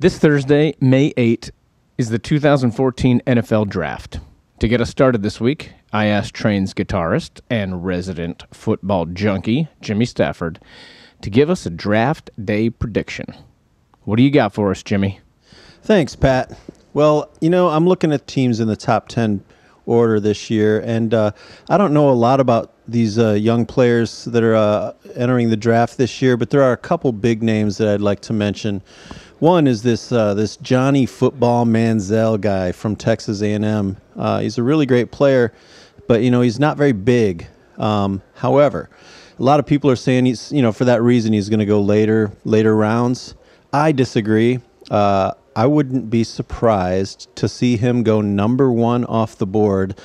This Thursday, May 8th, is the 2014 NFL Draft. To get us started this week, I asked Train's guitarist and resident football junkie, Jimmy Stafford, to give us a draft day prediction. What do you got for us, Jimmy? Thanks, Pat. Well, you know, I'm looking at teams in the top 10 order this year, and I don't know a lot about these young players that are entering the draft this year, but there are a couple big names that I'd like to mention. One is this Johnny Football Manziel guy from Texas A&M. He's a really great player, but you know he's not very big. However, a lot of people are saying he's for that reason he's going to go later rounds. I disagree. I wouldn't be surprised to see him go number one off the board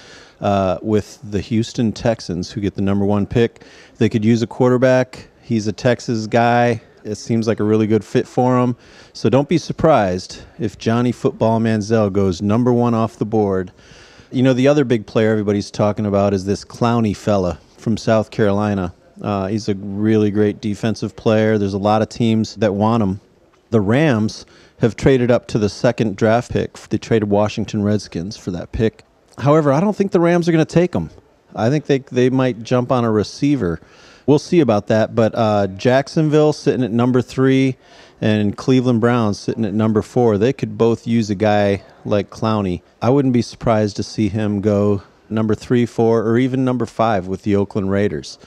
with the Houston Texans, who get the number one pick. They could use a quarterback. He's a Texas guy. It seems like a really good fit for him. So don't be surprised if Johnny Football Manziel goes number one off the board. You know, the other big player everybody's talking about is this Clowney fella from South Carolina. He's a really great defensive player. There's a lot of teams that want him. The Rams have traded up to the second draft pick. They traded Washington Redskins for that pick. However, I don't think the Rams are going to take him. I think they might jump on a receiver. We'll see about that, but Jacksonville sitting at number 3 and Cleveland Browns sitting at number 4. They could both use a guy like Clowney. I wouldn't be surprised to see him go number 3, 4, or even number 5 with the Oakland Raiders.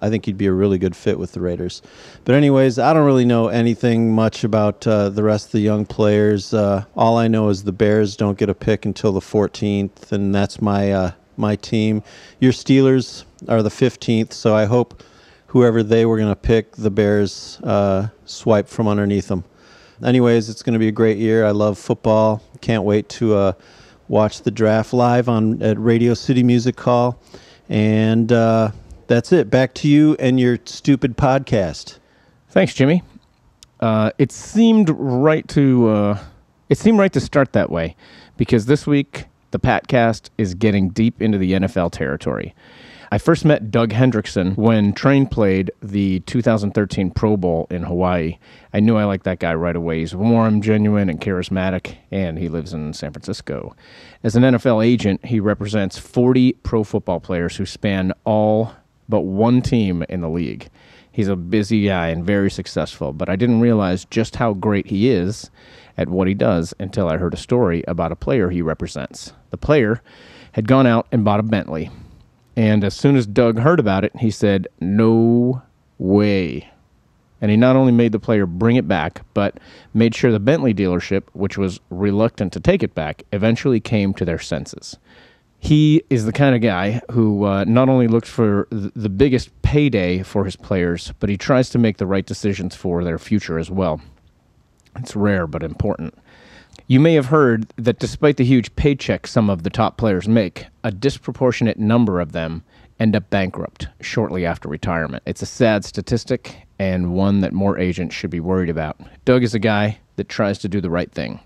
I think he'd be a really good fit with the Raiders. But anyways, I don't really know anything much about the rest of the young players. All I know is the Bears don't get a pick until the 14th, and that's my team. Your Steelers are the 15th, so I hope whoever they were going to pick, the Bears swipe from underneath them. Anyways, it's going to be a great year. I love football. Can't wait to watch the draft live at Radio City Music Hall. And that's it. Back to you and your stupid podcast. Thanks, Jimmy. It seemed right to start that way because this week the Patcast is getting deep into the NFL territory. I first met Doug Hendrickson when Train played the 2013 Pro Bowl in Hawaii. I knew I liked that guy right away. He's warm, genuine, and charismatic, and he lives in San Francisco. As an NFL agent, he represents 40 pro football players who span all but one team in the league. He's a busy guy and very successful, but I didn't realize just how great he is at what he does until I heard a story about a player he represents. The player had gone out and bought a Bentley. And as soon as Doug heard about it, he said, "No way." And he not only made the player bring it back, but made sure the Bentley dealership, which was reluctant to take it back, eventually came to their senses. He is the kind of guy who not only looks for the biggest payday for his players, but he tries to make the right decisions for their future as well. It's rare but important. You may have heard that despite the huge paycheck some of the top players make, a disproportionate number of them end up bankrupt shortly after retirement. It's a sad statistic and one that more agents should be worried about. Doug is a guy that tries to do the right thing.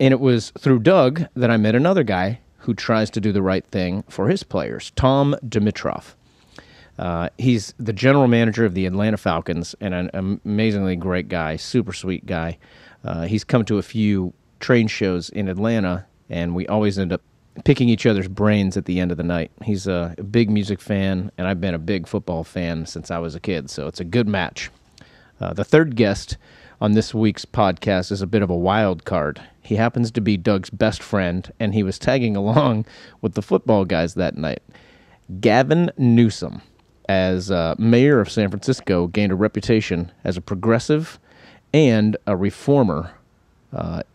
And it was through Doug that I met another guy who tries to do the right thing for his players, Tom Dimitroff. He's the general manager of the Atlanta Falcons and an amazingly great guy, super sweet guy. He's come to a few Train shows in Atlanta, and we always end up picking each other's brains at the end of the night. He's a big music fan, and I've been a big football fan since I was a kid, so it's a good match. The third guest on this week's podcast is a bit of a wild card. He happens to be Doug's best friend, and he was tagging along with the football guys that night. Gavin Newsom, as mayor of San Francisco, gained a reputation as a progressive and a reformer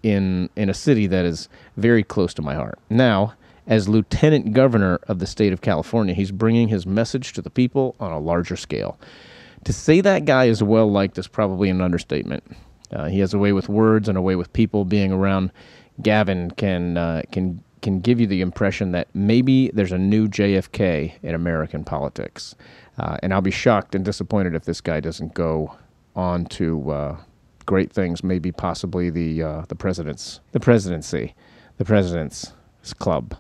in a city that is very close to my heart. Now, as lieutenant governor of the state of California, he's bringing his message to the people on a larger scale. To say that guy is well-liked is probably an understatement. He has a way with words and a way with people. Being around Gavin can give you the impression that maybe there's a new JFK in American politics. And I'll be shocked and disappointed if this guy doesn't go on to great things, maybe possibly the president's club.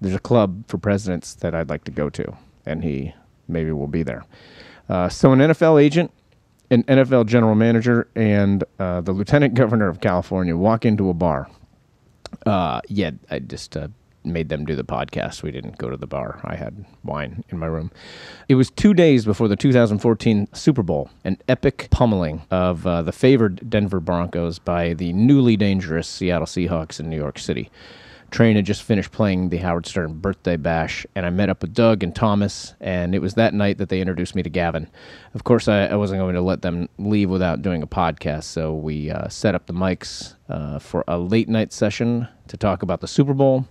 There's a club for presidents that I'd like to go to, and he maybe will be there. So an NFL agent an NFL general manager and the lieutenant governor of California walk into a bar. I just made them do the podcast. We didn't go to the bar. I had wine in my room. It was 2 days before the 2014 Super Bowl, an epic pummeling of the favored Denver Broncos by the newly dangerous Seattle Seahawks in New York City. Train had just finished playing the Howard Stern birthday bash, and I met up with Doug and Thomas, and it was that night that they introduced me to Gavin. Of course, I wasn't going to let them leave without doing a podcast, so we set up the mics for a late-night session to talk about the Super Bowl,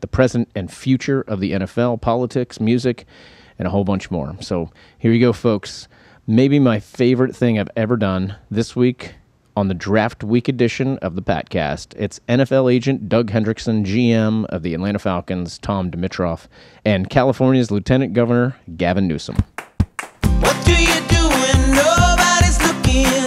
the present and future of the NFL, politics, music, and a whole bunch more. So here you go, folks. Maybe my favorite thing I've ever done this week on the draft week edition of the Patcast. It's NFL agent Doug Hendrickson, GM of the Atlanta Falcons, Tom Dimitroff, and California's Lieutenant Governor, Gavin Newsom. What do you do when nobody's looking?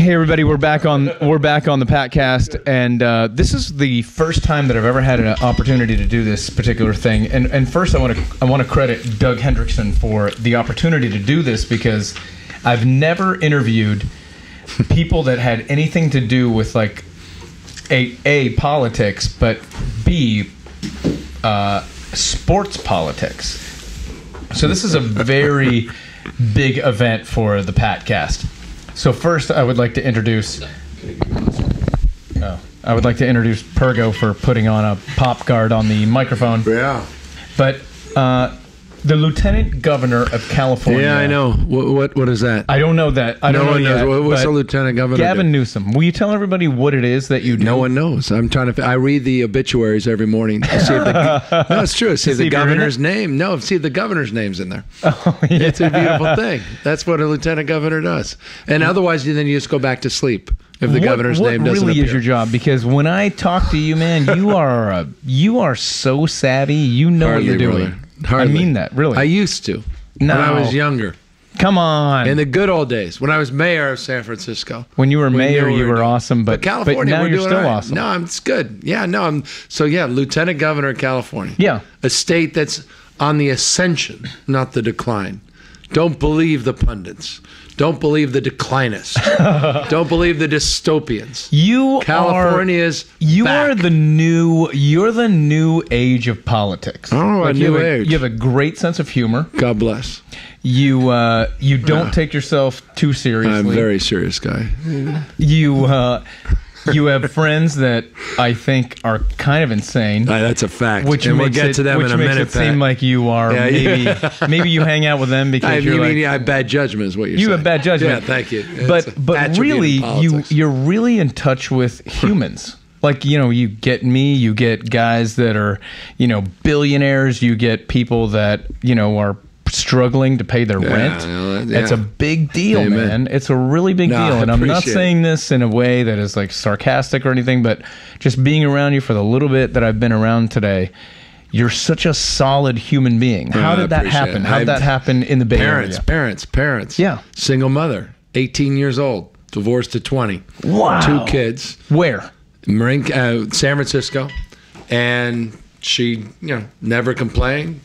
Hey everybody, we're back on the Patcast, and this is the first time that I've ever had an opportunity to do this particular thing. And first, I want to credit Doug Hendrickson for the opportunity to do this, because I've never interviewed people that had anything to do with, like, A, politics, but B, sports politics. So this is a very big event for the Patcast. So first, I would like to introduce Pergo for putting on a pop guard on the microphone. Yeah. But the Lieutenant Governor of California. Yeah, I know. What is that? I don't know that. No one knows. What's the Lieutenant Governor? Gavin Newsom. Will you tell everybody what it is that you do? No one knows. I'm trying to. I read the obituaries every morning. To see if the, no, it's true. See the governor's name. No, see the governor's name's in there. Oh, yeah. It's a beautiful thing. That's what a Lieutenant Governor does. And otherwise, then you just go back to sleep if the governor's name doesn't appear. What really is your job? Because when I talk to you, man, you are so savvy. You know what you're doing. Brother. Hardly. I mean that, really. I used to when I was younger. Come on. In the good old days, when I was mayor of San Francisco. When you were mayor, you were awesome, but California, but now you're still awesome. No, it's good. Yeah, no, Lieutenant Governor of California. Yeah. A state that's on the ascension, not the decline. Don't believe the pundits. Don't believe the declinists. Don't believe the dystopians. You're the new age of politics. Oh, like a new age. You have a great sense of humor. God bless. You don't take yourself too seriously. I'm a very serious guy. You have friends that I think are kind of insane. That's a fact. We'll get to them in a minute. Which makes it seem like you are. Yeah, maybe you hang out with them because I have bad judgment is what you're saying. You have bad judgment. Yeah, thank you. But really, you're really in touch with humans. Like, you get me, you get guys that are, billionaires, you get people that, are struggling to pay their rent. It's a big deal. Amen. Man, it's a really big deal, and I'm not saying this in a way that is like sarcastic or anything, but just being around you for the little bit that I've been around today, you're such a solid human being. How did that happen? How did that happen in the Bay Area? Parents. Yeah. Single mother, 18 years old, divorced at 20. Wow. 2 kids. Where? San Francisco. And she, never complained.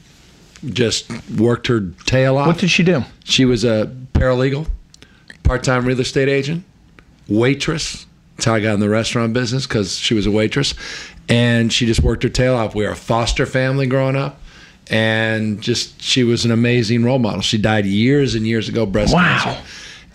Just worked her tail off. What did she do? She was a paralegal, part-time real estate agent, waitress. That's how I got in the restaurant business, because she was a waitress. And she just worked her tail off. We were a foster family growing up. And she was an amazing role model. She died years and years ago, breast cancer. Wow.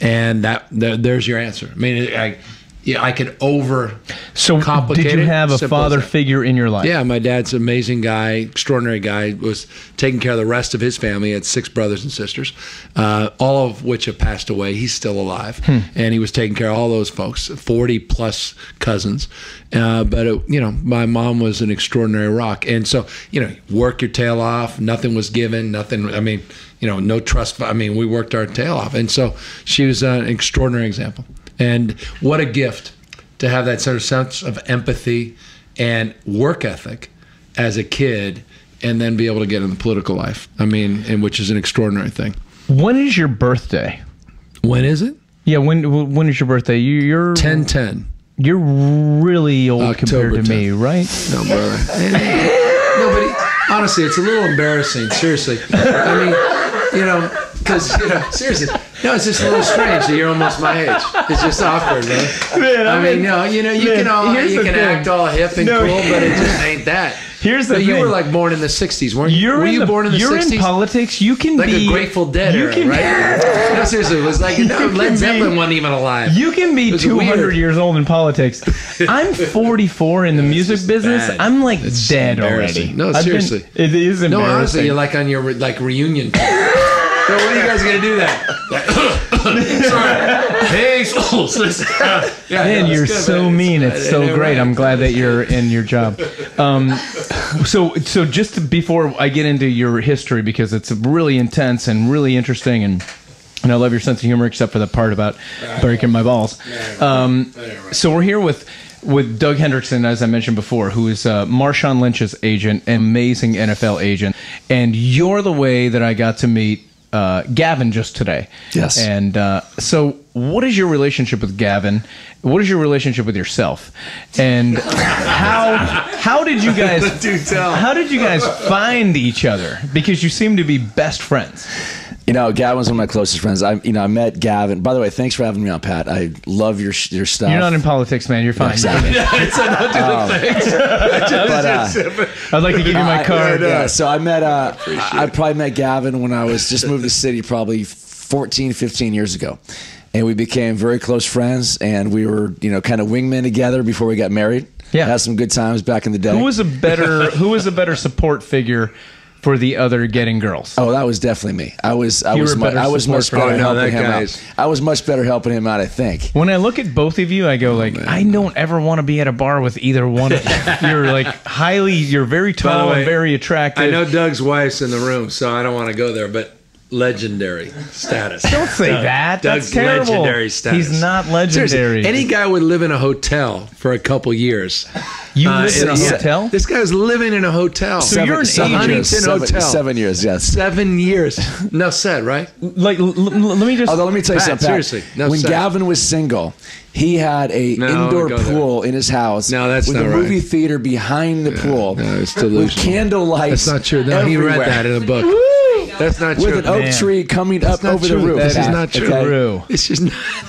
And there's your answer. I mean, yeah, I could overcomplicate it. Did you have a father figure in your life? Yeah, my dad's an amazing guy, extraordinary guy, was taking care of the rest of his family. He had 6 brothers and sisters, all of which have passed away. He's still alive. And he was taking care of all those folks, 40-plus cousins. But, you know, my mom was an extraordinary rock. And so, you know, work your tail off. Nothing was given. Nothing, I mean, you know, no trust. I mean, we worked our tail off. And so she was an extraordinary example. And what a gift to have that sort of sense of empathy and work ethic as a kid, and then be able to get in the political life. I mean, and which is an extraordinary thing. When is your birthday? When is it? Yeah, when is your birthday? You're 10/10. You're really old October compared to 10th. Me, right? No, brother. Nobody. Honestly, it's a little embarrassing. Seriously, I mean, you know, because you know, seriously. No, it's just a little strange that you're almost my age. It's just awkward, man. I mean, no, you know, you can all you can act all hip and cool, but it just ain't that. Here's the thing. You were like born in the 60s, weren't you? Were you born in the 60s? You're in politics. You can be. Like a Grateful Dead era, right? No, seriously. It was like, no, Led Zeppelin wasn't even alive. You can be 200 years old in politics. I'm 44 in the music business. I'm like dead already. No, seriously. It is embarrassing. No, honestly, you're like on your like reunion tour. So when are you guys gonna do that? Sorry. Hey, souls. Yeah, man, no, you're good, so man. Mean. It's so great. Right. I'm glad that you're in your job. So just before I get into your history, because it's really intense and really interesting, and I love your sense of humor, except for the part about breaking my balls. So we're here with Doug Hendrickson, as I mentioned before, who is Marshawn Lynch's agent, an amazing NFL agent, and you're the way that I got to meet Gavin just today. Yes. And so what is your relationship with Gavin? What is your relationship with yourself? And how did you guys find each other? Because you seem to be best friends. You know, Gavin's one of my closest friends. I met Gavin. By the way, thanks for having me on, Pat. I love your stuff. You're not in politics, man. You're fine. Exactly. I'd like to give you my card. Yeah, so I probably met Gavin when I was just moved to the city probably 14, 15 years ago. And we became very close friends, and we were, you know, kind of wingmen together before we got married. Yeah. Had some good times back in the day. Who was a better support figure for the other getting girls? Oh, that was definitely me. I was much better helping him out, I think. When I look at both of you, I go like, I don't ever want to be at a bar with either one of you. You're like you're very tall and very attractive. I know Doug's wife's in the room, so I don't want to go there, but legendary status. Don't say that. Doug's terrible. Legendary status. He's not legendary. Seriously, any guy would live in a hotel for a couple years. You live in a hotel? This guy's living in a hotel. So you're in a Huntington hotel. 7 years, yes. 7 years. Enough said, right? Like, let me just. Although, let me tell you something. Seriously. When Gavin was single, he had an indoor pool in his house. No, that's not right. With a movie theater behind the pool. No, it's delusional. With candle lights. That's not true. No, he read that in a book. That's not true. With an oak tree coming up over the roof. This is not true. This is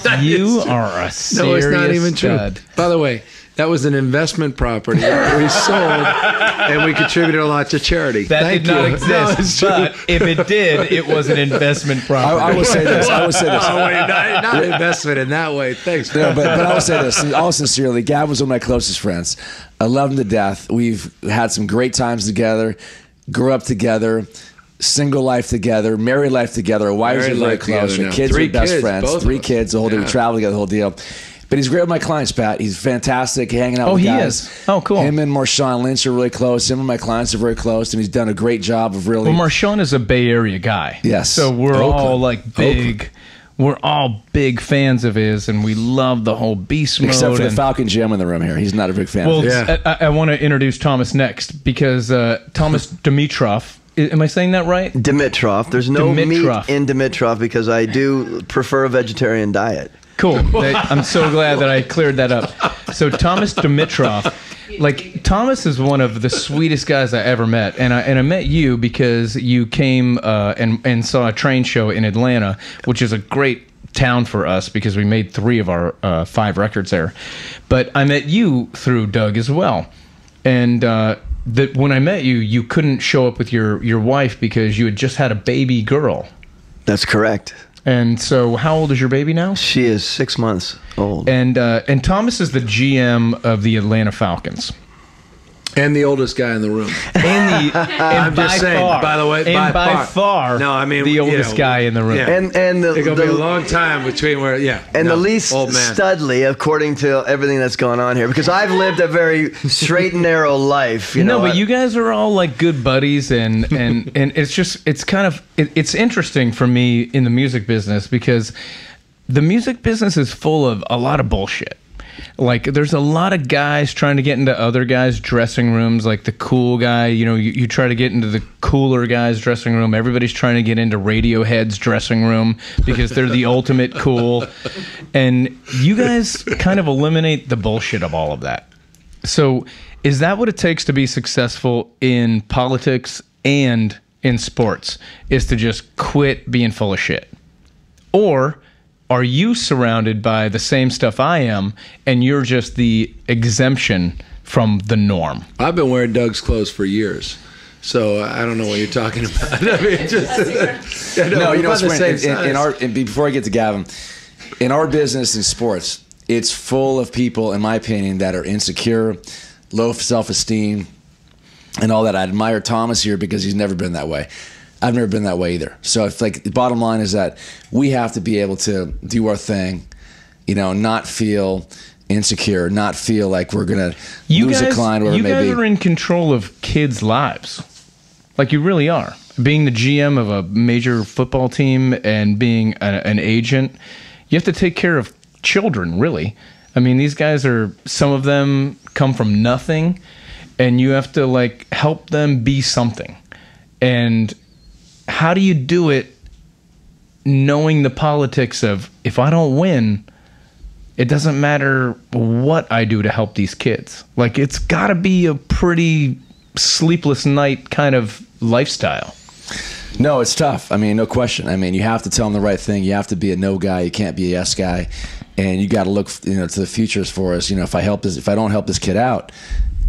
not. You are a serious stud. No, it's not even true. By the way, that was an investment property we sold, and we contributed a lot to charity. That did not exist. But if it did, it was an investment property. I will say this. Not an investment in that way. Thanks. No, but I will say this. All sincerely, Gavin was one of my closest friends. I love him to death. We've had some great times together. Grew up together. Single life together, married life together, our wives are very close, our kids are best friends, 3 kids, the whole day, we travel together, the whole deal. But he's great with my clients, Pat. He's fantastic hanging out with guys. Oh, he is? Oh, cool. Him and Marshawn Lynch are really close. Him and my clients are very close, and he's done a great job of really... Well, Marshawn is a Bay Area guy. Yes. So we're all like big... We're all big fans of his, and we love the whole beast mode. Except for the Falcon Jim in the room here. He's not a big fan of his. Well, I want to introduce Thomas next, because Thomas Dimitroff... Am I saying that right? Dimitroff. There's no meat in Dimitroff because I do prefer a vegetarian diet. Cool. I'm so glad that I cleared that up. So Thomas Dimitroff, like Thomas is one of the sweetest guys I ever met, and I met you because you came and saw a Train show in Atlanta, which is a great town for us because we made 3 of our 5 records there. But I met you through Doug as well, and. That when I met you, you couldn't show up with your wife because you had just had a baby girl. That's correct. And so how old is your baby now? She is 6 months old. And Thomas is the GM of the Atlanta Falcons. And the oldest guy in the room. And the, and I'm by just saying, far, by the way, by far no, I mean, the oldest guy in the room. Yeah. And the, it's going to be a long time between where, yeah. And no, the least studly, according to everything that's going on here. Because I've lived a very straight and narrow life. You know, but you guys are all like good buddies. And it's just, it's kind of, it's interesting for me in the music business because the music business is full of a lot of bullshit. Like, there's a lot of guys trying to get into other guys' dressing rooms, like the cool guy, you know, you try to get into the cooler guy's dressing room. Everybody's trying to get into Radiohead's dressing room because they're the ultimate cool. And you guys kind of eliminate the bullshit of all of that. So is that what it takes to be successful in politics and in sports, is to just quit being full of shit? Or are you surrounded by the same stuff I am, and you're just the exemption from the norm? I've been wearing Doug's clothes for years, so I don't know what you're talking about. I mean, just, no, you know what's weird? Before I get to Gavin, in our business in sports, it's full of people, in my opinion, that are insecure, low self-esteem, and all that. I admire Thomas here because he's never been that way. I've never been that way either. So if, like, the bottom line is that we have to be able to do our thing, you know, not feel insecure, not feel like we're going to lose a client or maybe. You guys are in control of kids' lives. Like, you really are. Being the GM of a major football team and being an agent, you have to take care of children, really. I mean, these guys are, some of them come from nothing, and you have to, like, help them be something. And how do you do it knowing the politics of, if I don't win, it doesn't matter what I do to help these kids? Like, it's got to be a pretty sleepless night kind of lifestyle. No, it's tough. I mean, no question. I mean, you have to tell them the right thing. You have to be a no guy. You can't be a yes guy. And you got to look, you know, to the future as far as, you know, if I don't help this kid out,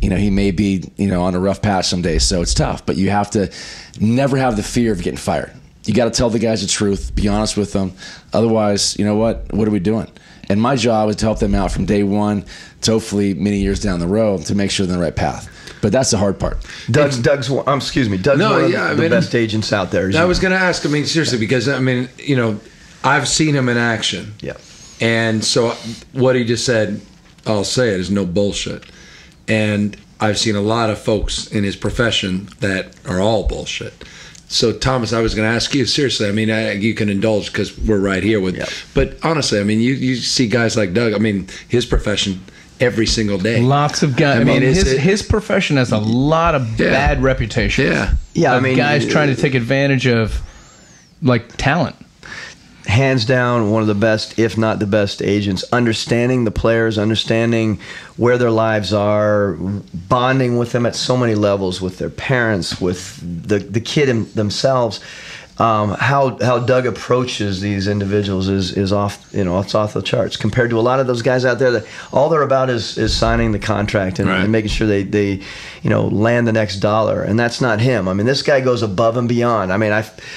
you know, he may be, you know, on a rough patch some days, so it's tough. But you have to never have the fear of getting fired. You got to tell the guys the truth, be honest with them. Otherwise, you know what are we doing? And my job is to help them out from day one to hopefully many years down the road to make sure they're on the right path. But that's the hard part. Doug's one of the best agents out there. I was going to ask, I mean, seriously, because, I mean, you know, I've seen him in action. Yeah. And so what he just said, I'll say it, is no bullshit. And I've seen a lot of folks in his profession that are all bullshit. So, Thomas, I was going to ask you, seriously, I mean, you can indulge because we're right here with, but honestly, I mean, you see guys like Doug, I mean, his profession every single day. Lots of guys. I mean his profession has a lot of bad reputation. Yeah. Yeah. I mean, guys trying to take advantage of, like, talent. Hands down, one of the best, if not the best, agents. Understanding the players, understanding where their lives are, bonding with them at so many levels, with their parents, with the kid themselves. How Doug approaches these individuals is off, you know, it's off the charts compared to a lot of those guys out there that all they're about is signing the contract and, right, and making sure they you know, land the next dollar. And that's not him. I mean, this guy goes above and beyond. I mean,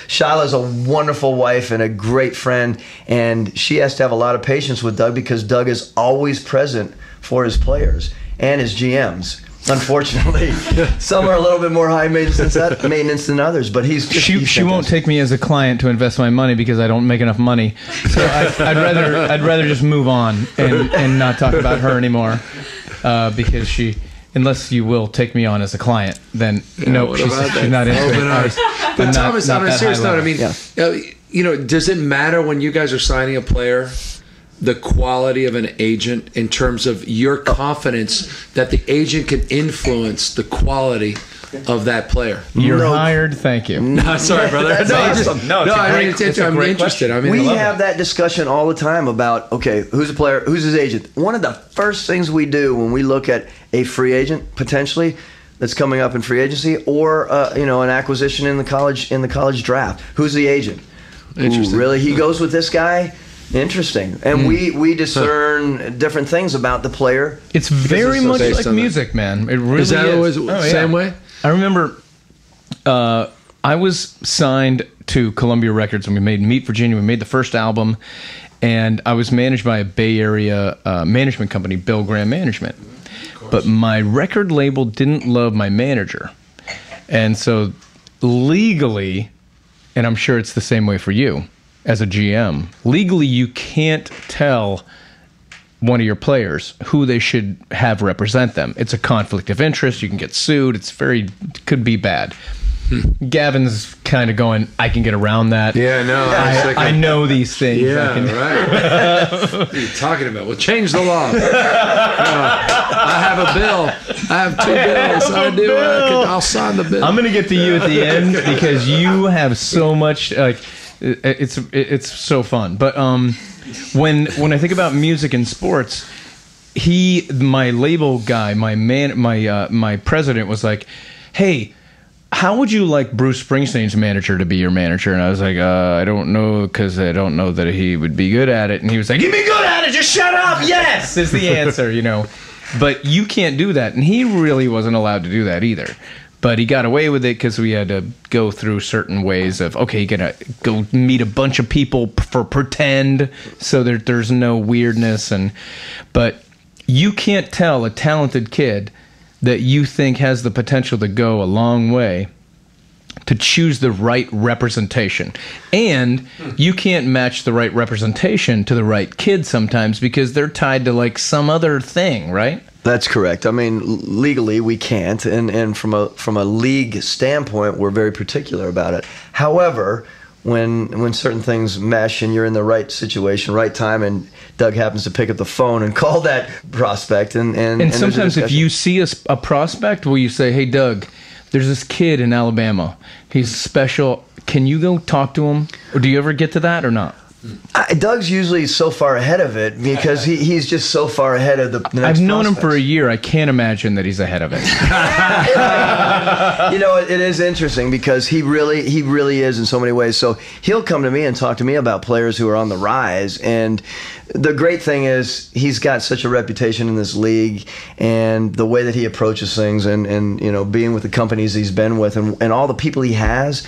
Shyla's a wonderful wife and a great friend, and she has to have a lot of patience with Doug because Doug is always present for his players and his GMs. Unfortunately, some are a little bit more high maintenance than others, but she won't take me as a client to invest my money because I don't make enough money. So I'd rather just move on and not talk about her anymore, because unless you will take me on as a client, then no, she's not interested. But Thomas, on a serious note, I mean, you know, does it matter when you guys are signing a player, the quality of an agent in terms of your confidence that the agent can influence the quality of that player? You're hired. Thank you. No, sorry, brother. I'm interested. I mean, we have that discussion all the time about, okay, who's a player, who's his agent. One of the first things we do when we look at a free agent potentially that's coming up in free agency, or you know, an acquisition in the college draft, who's the agent? Interesting. Ooh, really? He goes with this guy? Interesting. And we discern different things about the player. It's very much like music, man. It really is. Is that always the same way? I remember I was signed to Columbia Records when we made Meet Virginia. We made the first album, and I was managed by a Bay Area management company, Bill Graham Management. But my record label didn't love my manager. And so legally, and I'm sure it's the same way for you as a GM, legally you can't tell one of your players who they should have represent them. It's a conflict of interest. You can get sued. It's very, could be bad. Gavin's kind of going, I can get around that. Yeah, no, I know these things. Yeah, right. What are you talking about? We'll change the law. I have a bill. I have two bills. I'll sign the bill. I'm going to get to you at the end because you have so much. It's so fun. But when I think about music and sports, my label guy, my president was like, hey, how would you like Bruce Springsteen's manager to be your manager? And I was like, I don't know, because I don't know that he would be good at it. And he was like, you'd be good at it, just shut up, yes, is the answer, you know. But you can't do that. And he really wasn't allowed to do that either. But he got away with it because we had to go through certain ways of, okay, you're going to go meet a bunch of people for pretend so that there's no weirdness. But you can't tell a talented kid that you think has the potential to go a long way to choose the right representation. And you can't match the right representation to the right kid sometimes because they're tied to like some other thing, right? That's correct. I mean, legally we can't, and from a league standpoint, we're very particular about it. However, when certain things mesh and you're in the right situation, right time, and Doug happens to pick up the phone and call that prospect. And sometimes if you see a prospect where you say, hey, Doug, there's this kid in Alabama. He's special. Can you go talk to him? Or do you ever get to that or not? Doug's usually so far ahead of it because he's just so far ahead of the next prospect. I've known him for a year. I can't imagine that he's ahead of it. You know, it is interesting because he really is in so many ways. So he'll come to me and talk to me about players who are on the rise. And the great thing is he's got such a reputation in this league and the way that he approaches things and you know, being with the companies he's been with and all the people he has,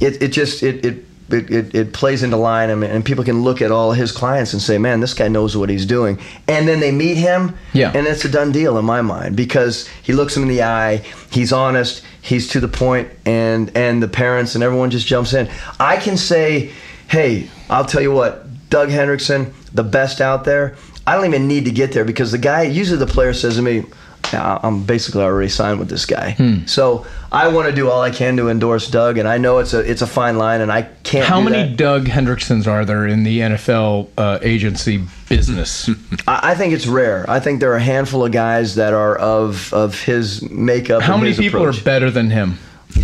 it plays into line, and people can look at all his clients and say, man, this guy knows what he's doing. And then they meet him, and it's a done deal in my mind because he looks him in the eye, he's honest, he's to the point, and the parents and everyone just jumps in. I can say, hey, I'll tell you what, Doug Hendrickson, the best out there. I don't even need to get there because the guy, usually the player says to me, I'm basically already signed with this guy. So I want to do all I can to endorse Doug, and I know it's a fine line, and I can't do that. How many Doug Hendricksons are there in the NFL agency business? I think it's rare. I think there are a handful of guys that are of his makeup. How many people are better than him?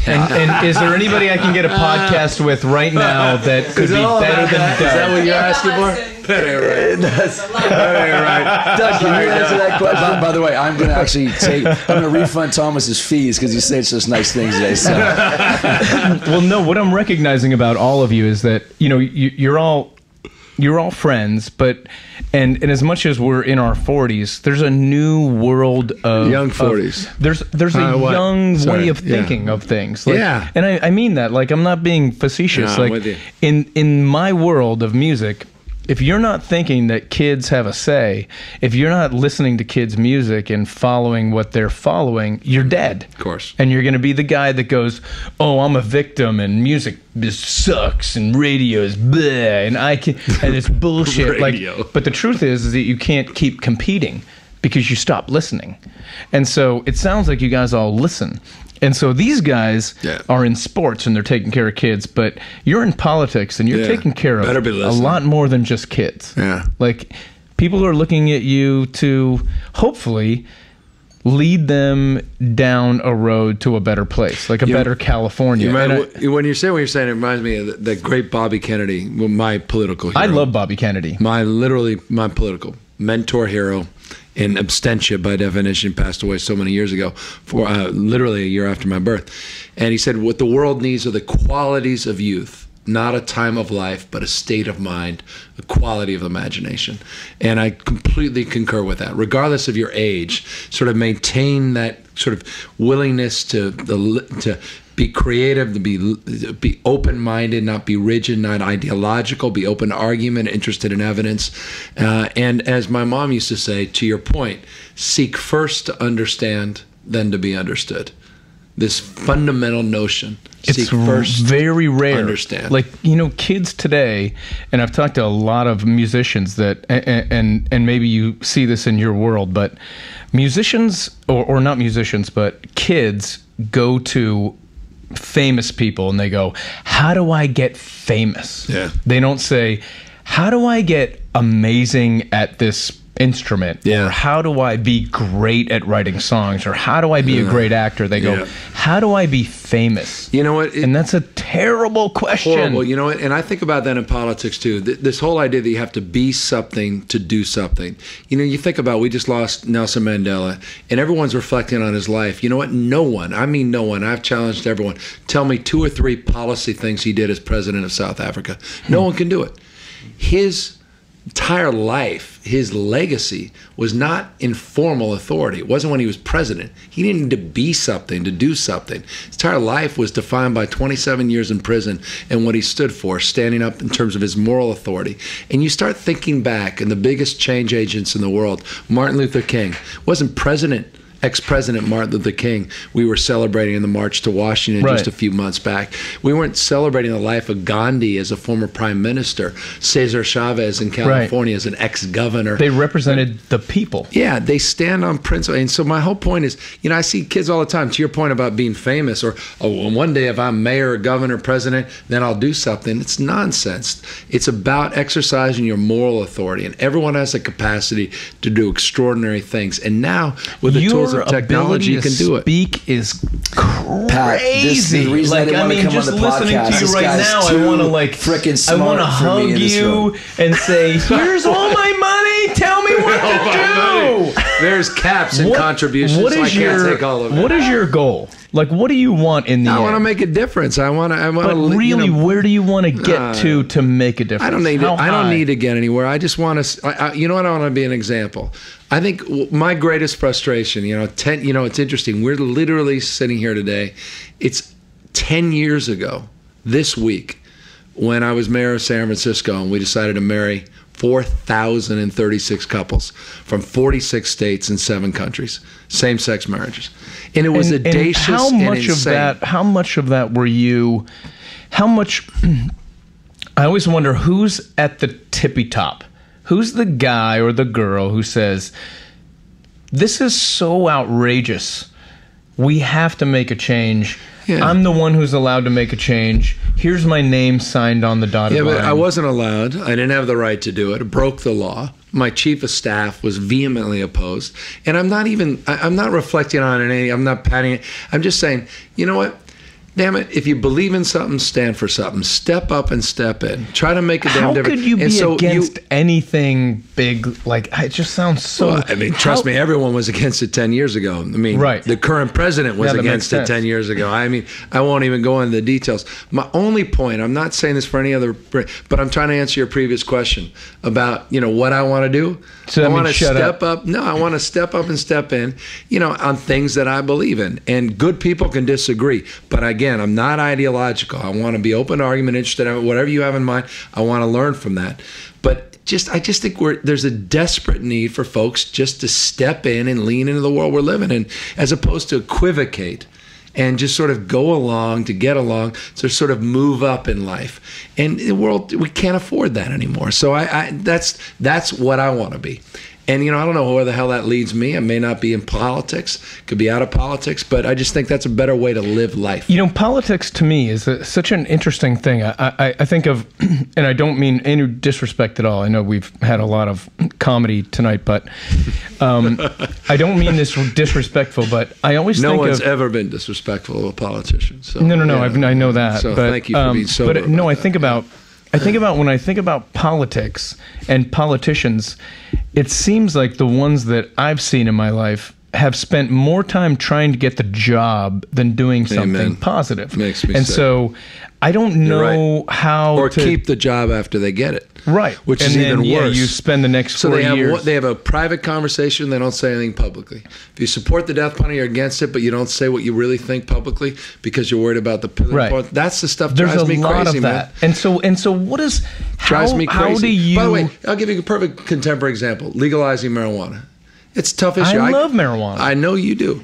And is there anybody I can get a podcast with right now that could be better than Doug? Is that what you're asking for? That ain't right. That ain't right. Doug, can you answer that question? By the way, I'm going to actually refund Thomas's fees because he said such nice things today. So. Well, no, what I'm recognizing about all of you is that, you know, you're all friends, but and as much as we're in our 40s, there's a new world of young 40s. Way of thinking of things. Like, and I mean that. Like, I'm not being facetious. No, like in my world of music, if you're not thinking that kids have a say, if you're not listening to kids' music and following what they're following, you're dead. Of course. And you're going to be the guy that goes, oh, I'm a victim and music sucks and radio is bleh and it's bullshit. Like, but the truth is that you can't keep competing because you stop listening. And so it sounds like you guys all listen. And so these guys are in sports and they're taking care of kids, but you're in politics and you're taking care of a lot more than just kids. Yeah. Like, people are looking at you to hopefully lead them down a road to a better place, like a better California. When you're saying it reminds me of that great Bobby Kennedy, my political hero. I love Bobby Kennedy. My political mentor hero. In absentia, by definition, passed away so many years ago, for literally a year after my birth. And he said, what the world needs are the qualities of youth, not a time of life, but a state of mind, a quality of imagination. And I completely concur with that. Regardless of your age, sort of maintain that sort of willingness to Be creative, be open-minded, not be rigid, not ideological, be open to argument, interested in evidence. And as my mom used to say, to your point, seek first to understand, then to be understood. This fundamental notion. It's first very rare. Understand. Like, you know, kids today, and I've talked to a lot of musicians that, and maybe you see this in your world, but musicians, or not musicians, but kids go to famous people and they go, how do I get famous? Yeah. They don't say, how do I get amazing at this instrument, yeah, or how do I be great at writing songs, or how do I be a great actor? They go, how do I be famous? You know what? And that's a terrible question. Horrible. You know what? And I think about that in politics too. This whole idea that you have to be something to do something. You know, you think about, we just lost Nelson Mandela, and everyone's reflecting on his life. You know what? No one, I mean no one, I've challenged everyone, tell me 2 or 3 policy things he did as president of South Africa. No one can do it. His entire life, his legacy was not in formal authority. It wasn't when he was president. He didn't need to be something to do something. His entire life was defined by 27 years in prison and what he stood for, standing up in terms of his moral authority. And you start thinking back, and the biggest change agents in the world, Martin Luther King wasn't president. Ex-president Martin Luther King, we were celebrating in the March to Washington just a few months back. We weren't celebrating the life of Gandhi as a former prime minister, Cesar Chavez in California as an ex-governor. They represented the people. Yeah, they stand on principle. And so my whole point is, you know, I see kids all the time, to your point about being famous, or, oh, one day if I'm mayor, governor, president, then I'll do something. It's nonsense. It's about exercising your moral authority, and everyone has the capacity to do extraordinary things. And now, with the tools of technology, you can do it. Speak is crazy. Pat, this is the reason like, I mean, come just on the listening podcast. To you right now, I want to like freaking smart. I want to hug you and say, "Here's all my money. Tell me what to do." There's caps and contributions. What is your, can't take all of it. What is your goal? Like, what do you want in the end? I want to make a difference. I want to. But really, you know, where do you want to get to make a difference? I don't need to get anywhere. I just want to. You know what? I want to be an example. I think my greatest frustration, it's interesting. We're literally sitting here today. It's 10 years ago this week when I was mayor of San Francisco, and we decided to marry 4,036 couples from 46 states and 7 countries, same-sex marriages. And it was audacious and insane. How much of that were you, I always wonder who's at the tippy top. Who's the guy or the girl who says, this is so outrageous, we have to make a change. Yeah. I'm the one who's allowed to make a change. Here's my name signed on the dotted line. Yeah, but I wasn't allowed. I didn't have the right to do it. It broke the law. My chief of staff was vehemently opposed. And I'm not reflecting on it. I'm not patting it. I'm just saying, you know what? Damn it, if you believe in something, stand for something. Step up and step in. Try to make a damn difference. How could you be against anything big? Like, it just sounds so... Well, I mean, trust me, everyone was against it 10 years ago. I mean, the current president was against it 10 years ago. I mean, I won't even go into the details. My only point, I'm not saying this for any other... But I'm trying to answer your previous question about, what I want to do. So I want to step up. No, I want to step up and step in, on things that I believe in. And good people can disagree, but Again, I'm not ideological. I want to be open to argument, interested in whatever you have in mind. I want to learn from that. But I just think there's a desperate need for folks just to step in and lean into the world we're living in, as opposed to equivocate and just sort of go along to get along, to sort of move up in life. And the world, we can't afford that anymore. So that's what I want to be. And, I don't know where the hell that leads me. I may not be in politics, could be out of politics, but I just think that's a better way to live life. Politics to me is such an interesting thing. I think of, and I don't mean any disrespect at all. I know we've had a lot of comedy tonight, but I don't mean this disrespectful, but I always think of... No one's ever been disrespectful of a politician. So, no, I know that. So thank you for being sober. But no, when I think about politics and politicians, it seems like the ones that I've seen in my life have spent more time trying to get the job than doing something positive. Makes me sick. So I don't know how or to keep the job after they get it. Right. Which and is then, even worse. You spend the next 4 years. They have a private conversation. They don't say anything publicly. If you support the death penalty, you're against it, but you don't say what you really think publicly because you're worried about the penalty. That's the stuff that drives me crazy, man. And so what is drives me crazy. How do you... By the way, I'll give you a perfect contemporary example. Legalizing marijuana. It's a tough issue. I love marijuana. I know you do.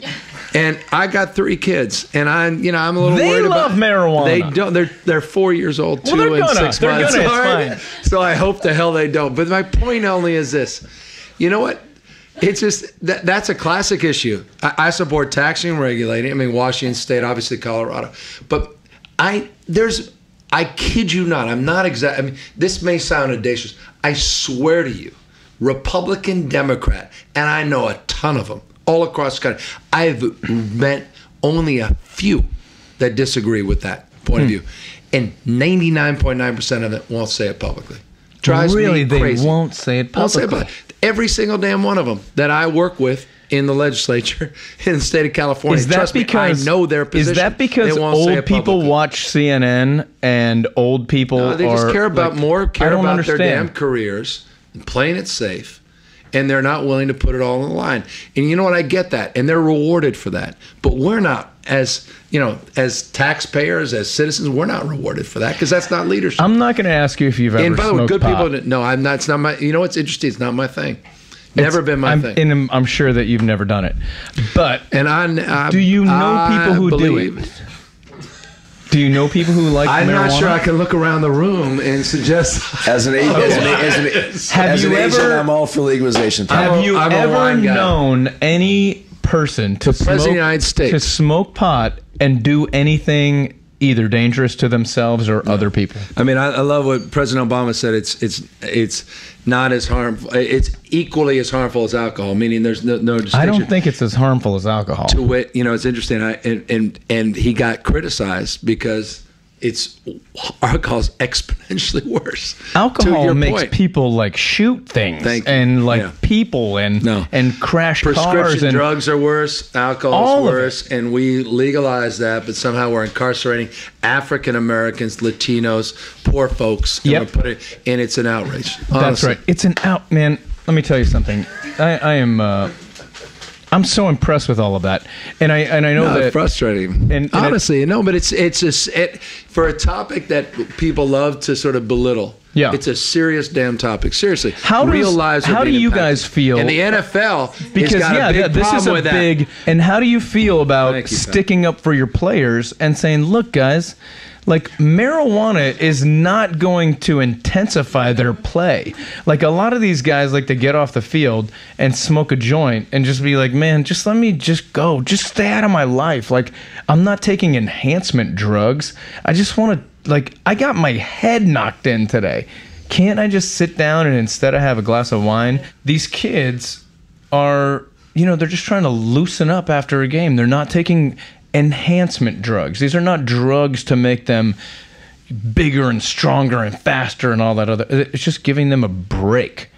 And I got 3 kids, and I'm a little worried about. They love marijuana. They don't. They're 4 years old too, and 6 months. So I hope the hell they don't. But my point only is this: you know what? It's just that's a classic issue. I support taxing and regulating. I mean, Washington State, obviously Colorado, but I kid you not. I'm not exact. I mean, this may sound audacious. I swear to you, Republican, Democrat, and I know a ton of them. All across the country. I've met only a few that disagree with that point of view. And 99.9% of it won't say it publicly. Drives me crazy. Really, they won't say it publicly. Every single damn one of them that I work with in the legislature in the state of California. Is that trust because, me, I know their position. Is that because old people watch CNN and old people they just care about their damn careers and playing it safe. And they're not willing to put it all on the line. And you know what? I get that. And they're rewarded for that. But we're not, as taxpayers, as citizens, we're not rewarded for that because that's not leadership. I'm not going to ask you if you've ever smoked pot. And by the way, good people, no, I'm not. It's not my. You know what's interesting? It's not my thing. Never been my thing. And I'm sure that you've never done it. But do you know people who do it? Do you know people who like marijuana? I'm not sure I can look around the room and suggest. As an Asian, I'm all for legalization. Have you ever known any person to smoke pot and do anything either dangerous to themselves or other people? I mean, I love what President Obama said. It's not as harmful. It's equally as harmful as alcohol. Meaning, there's no distinction. I don't think it's as harmful as alcohol. To wit, it's interesting. And he got criticized because alcohol's exponentially worse. Alcohol makes people shoot things and people and crash cars. Prescription drugs are worse. Alcohol's worse, and we legalize that, but somehow we're incarcerating African Americans, Latinos, poor folks. And it's an outrage. Honestly. That's right. It's an out, man. Let me tell you something. I am. I'm so impressed with all of that, and I know that it's frustrating. And honestly, but it's for a topic that people love to sort of belittle. Yeah, it's a serious damn topic. Seriously, how do you guys feel? And the NFL has got a big problem with that. And how do you feel about sticking up for your players and saying, "Look, guys, marijuana is not going to intensify their play." A lot of these guys like to get off the field and smoke a joint and just be like, man, just let me just go. Just stay out of my life. I'm not taking enhancement drugs. I just want to, I got my head knocked in today. Can't I just sit down and instead I have a glass of wine? These kids are, they're just trying to loosen up after a game. They're not taking enhancement drugs. These are not drugs to make them bigger and stronger and faster and all that other. It's just giving them a break.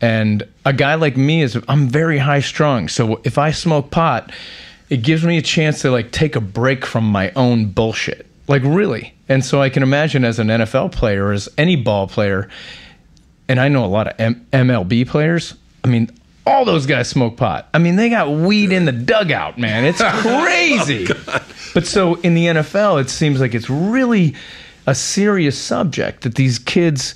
And a guy like me I'm very high strung. So if I smoke pot, it gives me a chance to take a break from my own bullshit. Really. And so I can imagine as an NFL player, as any ball player, and I know a lot of MLB players, all those guys smoke pot. They got weed in the dugout, man. It's crazy. Oh, but so in the NFL, it seems like it's really a serious subject that these kids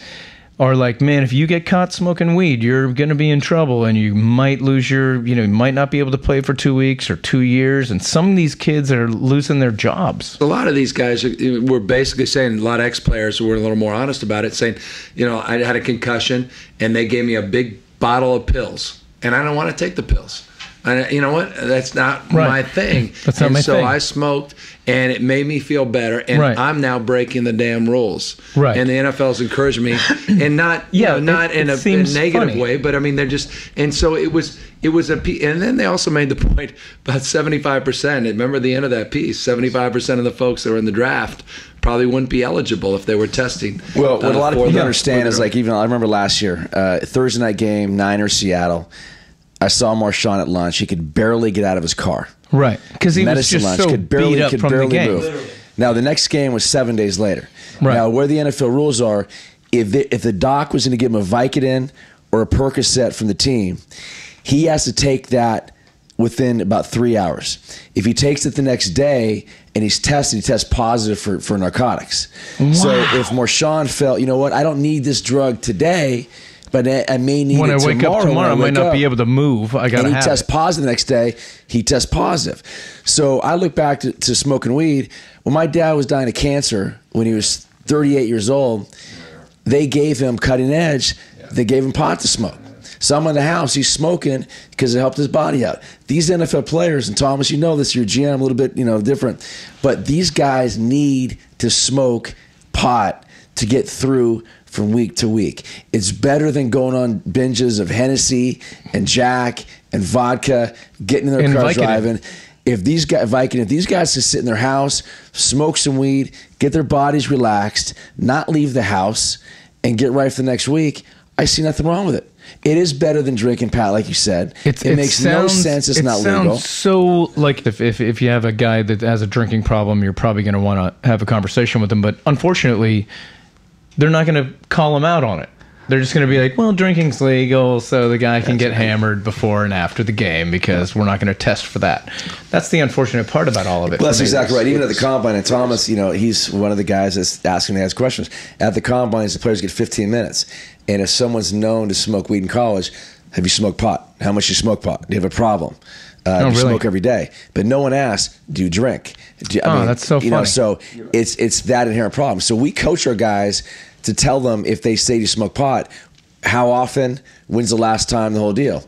are like, man, if you get caught smoking weed, you're going to be in trouble and you might lose your, you might not be able to play for 2 weeks or 2 years. And some of these kids are losing their jobs. A lot of these guys were basically saying, a lot of ex-players were a little more honest about it, saying, I had a concussion and they gave me a big bottle of pills. And I don't want to take the pills. You know what? That's not my thing. That's not my thing. So I smoked, and it made me feel better. And I'm now breaking the damn rules. Right. And the NFL's encouraging me, and not not in a negative way, but they're just. And so it was a. And then they also made the point about 75%. Remember the end of that piece? 75% of the folks that were in the draft probably wouldn't be eligible if they were testing. Well, what a lot of people understand is even I remember last year, Thursday night game, Niners Seattle. I saw Marshawn at lunch. He could barely get out of his car. Right. Because he was just so beat up from the game. Move. Now, the next game was 7 days later. Right. Now, where the NFL rules are, if the doc was going to give him a Vicodin or a Percocet from the team, he has to take that within about 3 hours. If he takes it the next day and he's tested, he tests positive for narcotics. Wow. So if Marshawn felt, you know what, I don't need this drug today, but I may need it tomorrow. When I wake up tomorrow, I might not be able to move. I got to have it. And he tests positive the next day. He tests positive. So I look back to smoking weed. When my dad was dying of cancer when he was 38 years old, they gave him cutting edge. They gave him pot to smoke. Some in the house, he's smoking because it helped his body out. These NFL players, and Thomas, you know this, you're GM, a little bit, you know, different, but these guys need to smoke pot to get through from week to week. It's better than going on binges of Hennessy and Jack and vodka, getting in their car driving. If these guys can sit in their house, smoke some weed, get their bodies relaxed, not leave the house, and get right for the next week, I see nothing wrong with it. It is better than drinking pot, like you said. It makes no sense. It's not legal. It sounds so like if you have a guy that has a drinking problem, you're probably going to want to have a conversation with him. But unfortunately, they're not going to call him out on it. They're just going to be like, well, drinking's legal, so the guy can get hammered before and after the game because we're not going to test for that. That's the unfortunate part about all of it. Well, that's exactly right. Even at the Combine, and Thomas, you know, he's one of the guys that's asking to ask questions. At the Combines, the players get 15 minutes. And if someone's known to smoke weed in college, have you smoked pot? How much do you smoke pot? Do you have a problem? You smoke every day. But no one asks, do you drink? That's so funny. You know, so it's that inherent problem. So we coach our guys to tell them if they say you smoke pot, how often, when's the last time, the whole deal.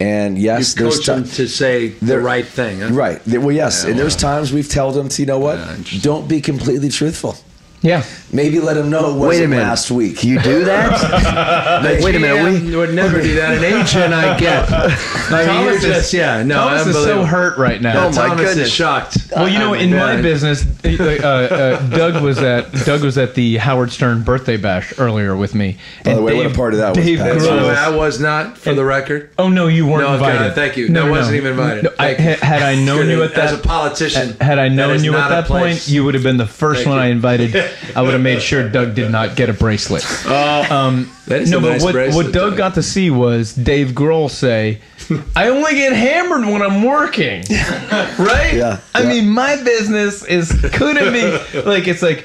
And yes, you coach them to say the right thing. Huh? Right. Well, yes. Yeah, and there's times we've told them to, you know what, don't be completely truthful. Yeah. Maybe let them know it wasn't last week. You do that? Wait a minute. We would never do that. An agent I get. Thomas is so hurt right now. Oh, my goodness. Shocked. Well, you know, in my business, Doug was at the Howard Stern birthday bash earlier with me. By the way, what a part of that was. I was not, for the record. Oh, no, you weren't invited. God, thank you. No, I wasn't even invited. No, had I known you at that point, as a politician, had I known you at that point, you would have been the first one I invited. I would have made sure Doug did not get a bracelet. What Doug got to see was Dave Grohl say, I only get hammered when I'm working. Right? Yeah. I mean, my business is, couldn't be, like, it's like,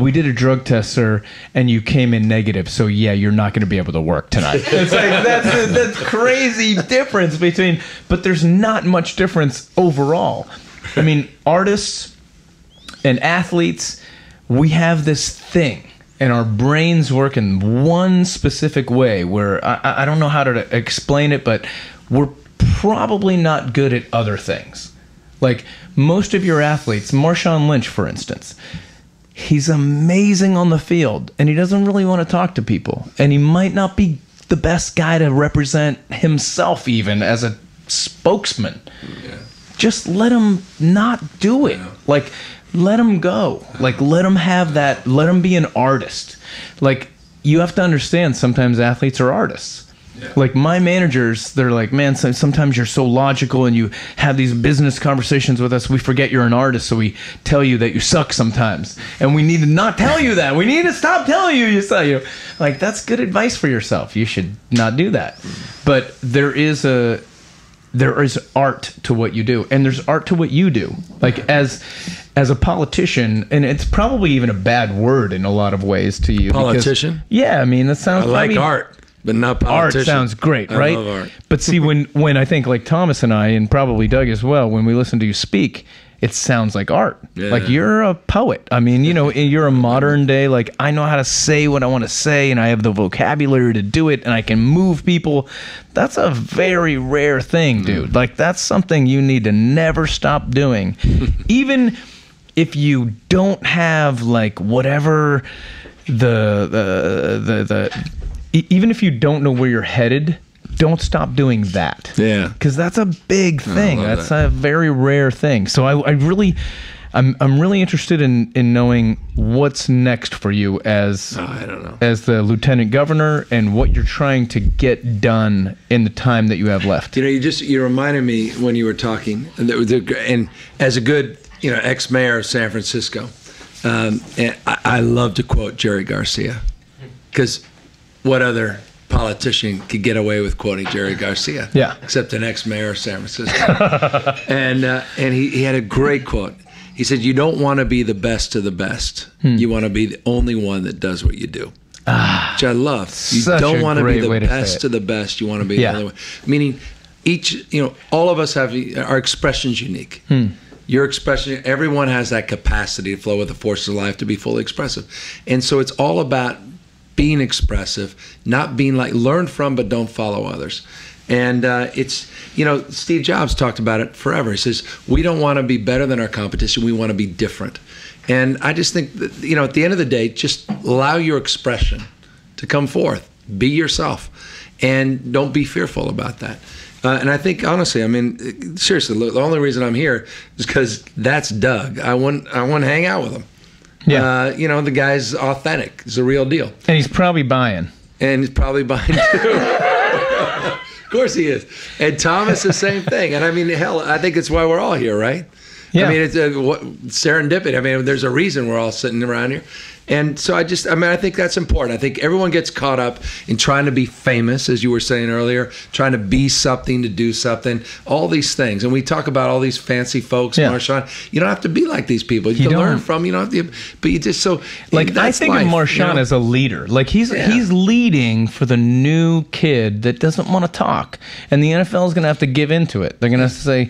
we did a drug test, sir, and you came in negative, so yeah, you're not going to be able to work tonight. It's like, that's crazy difference between, but there's not much difference overall. I mean, artists and athletes, we have this thing, and our brains work in one specific way where I don't know how to explain it, but we're probably not good at other things. Like most of your athletes, Marshawn Lynch, for instance, he's amazing on the field, and he doesn't really want to talk to people, and he might not be the best guy to represent himself even as a spokesman. Yeah. Just let him not do it. Like, let him go. Like, let him have that. Let him be an artist. Like, you have to understand sometimes athletes are artists. Yeah. Like, my managers, they're like, man, sometimes you're so logical and you have these business conversations with us. We forget you're an artist, so we tell you that you suck sometimes. And we need to not tell you that. We need to stop telling you you suck. Like, that's good advice for yourself. You should not do that. But there is art to what you do, and there's art to what you do. Like, as a politician, and it's probably even a bad word in a lot of ways to you. Politician? Because, yeah, I mean, that sounds... I like art, but not politician. Art sounds great, right? I love art. But see, when I think, like Thomas and I, and probably Doug as well, when we listen to you speak, it sounds like art. Yeah. Like, you're a poet. I mean, you know, you're a modern day, like, I know how to say what I want to say, and I have the vocabulary to do it, and I can move people. That's a very rare thing, dude. Like, that's something you need to never stop doing. Even if you don't have, like, whatever even if you don't know where you're headed, don't stop doing that. Yeah. Because that's a big thing. That's a very rare thing. So I really I'm really interested in knowing what's next for you as as the lieutenant governor and what you're trying to get done in the time that you have left. You know, you reminded me when you were talking, and as a good ex-mayor of San Francisco, and I love to quote Jerry Garcia, because what other politician could get away with quoting Jerry Garcia? Yeah, except an ex-mayor of San Francisco. And he had a great quote. He said, "You don't want to be the best of the best. You want to be the only one that does what you do," which I love. You don't want to be the best of the best. You want to be the only one. Meaning, all of us have our expressions unique. Your expression, everyone has that capacity to flow with the forces of life to be fully expressive, and so it's all about being expressive, not being like learn from but don't follow others. And it's, Steve Jobs talked about it forever. He says, we don't want to be better than our competition. We want to be different. And I just think that, at the end of the day, just allow your expression to come forth. Be yourself. And don't be fearful about that. And I think, honestly, seriously, the only reason I'm here is because that's Doug. I want to hang out with him. Yeah. The guy's authentic. He's the real deal. And he's probably buying. And he's probably buying, too. Of course he is. And Thomas, the same thing. And hell, I think it's why we're all here, right? Yeah. It's serendipity. There's a reason we're all sitting around here. And so I think that's important. I think everyone gets caught up in trying to be famous, as you were saying earlier, trying to be something, to do something, all these things. And we talk about all these fancy folks, yeah. Marshawn. You don't have to be like these people. You can learn from, I think of Marshawn as a leader. Like he's leading for the new kid that doesn't want to talk. And the NFL is going to have to give into it. They're going to have to say,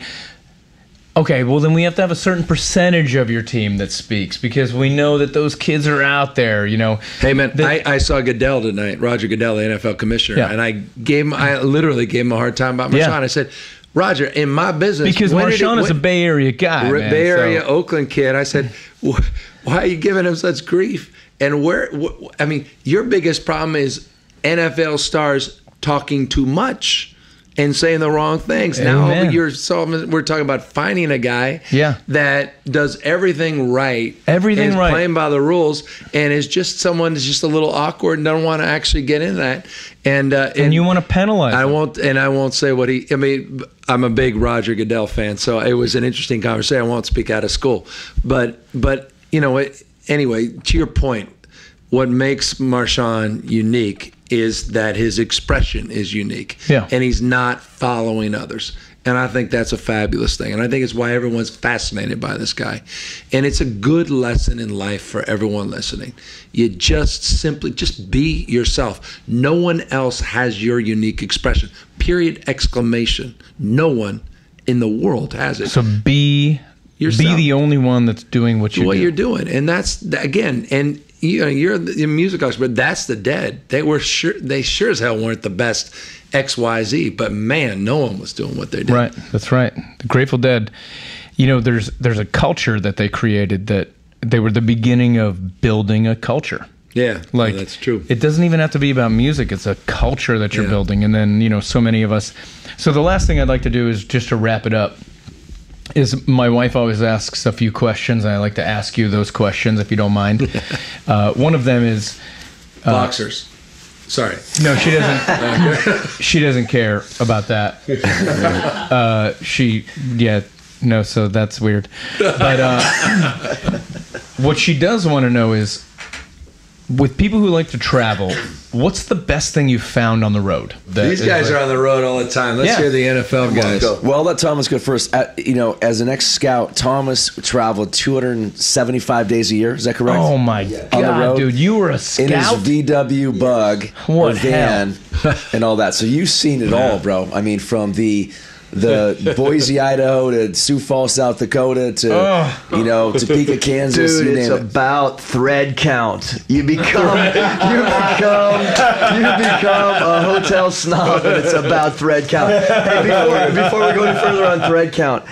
okay, well, then we have to have a certain percentage of your team that speaks because we know that those kids are out there, Hey, man, I saw Goodell tonight, Roger Goodell, the NFL commissioner, and I literally gave him a hard time about Marshawn. Yeah. I said, Roger, in my business... Because Marshawn is a Bay Area guy, Bay Area, so. Oakland kid. I said, why are you giving him such grief? And your biggest problem is NFL stars talking too much and saying the wrong things. Amen. Now we're talking about finding a guy that does everything right, playing by the rules, and is just someone that's just a little awkward and don't want to actually get in that. And you want to penalize? I won't say what he. I'm a big Roger Goodell fan, so it was an interesting conversation. I won't speak out of school, but anyway. To your point, what makes Marshawn unique is that his expression is unique, and he's not following others. And I think that's a fabulous thing. And I think it's why everyone's fascinated by this guy. And it's a good lesson in life for everyone listening. You just be yourself. No one else has your unique expression. Period, exclamation. No one in the world has it. So be yourself. Be the only one that's doing what you're doing. And that's, again, and... you're the music expert. That's the Dead. They sure as hell weren't the best XYZ, but man, no one was doing what they did. Right, that's right. The Grateful Dead. There's a culture that they created that they were the beginning of building a culture. Yeah, that's true. It doesn't even have to be about music. It's a culture that you're building, and then so many of us. So the last thing I'd like to do is just to wrap it up. Is my wife always asks a few questions, and I like to ask you those questions if you don't mind. One of them is boxers. Sorry, no, she doesn't. She doesn't care about that. So that's weird. But what she does want to know is, with people who like to travel, what's the best thing you've found on the road? These guys are on the road all the time. Let's hear the NFL guys. Well, I'll let Thomas go first. As an ex-scout, Thomas traveled 275 days a year. Is that correct? Oh, my God, dude. You were a scout? In his VW bug, van, and all that. So you've seen it all, bro. From the Boise, Idaho, to Sioux Falls, South Dakota, to Topeka, Kansas. Dude, it's about thread count. You become a hotel snob, and it's about thread count. Hey, before we go any further on thread count,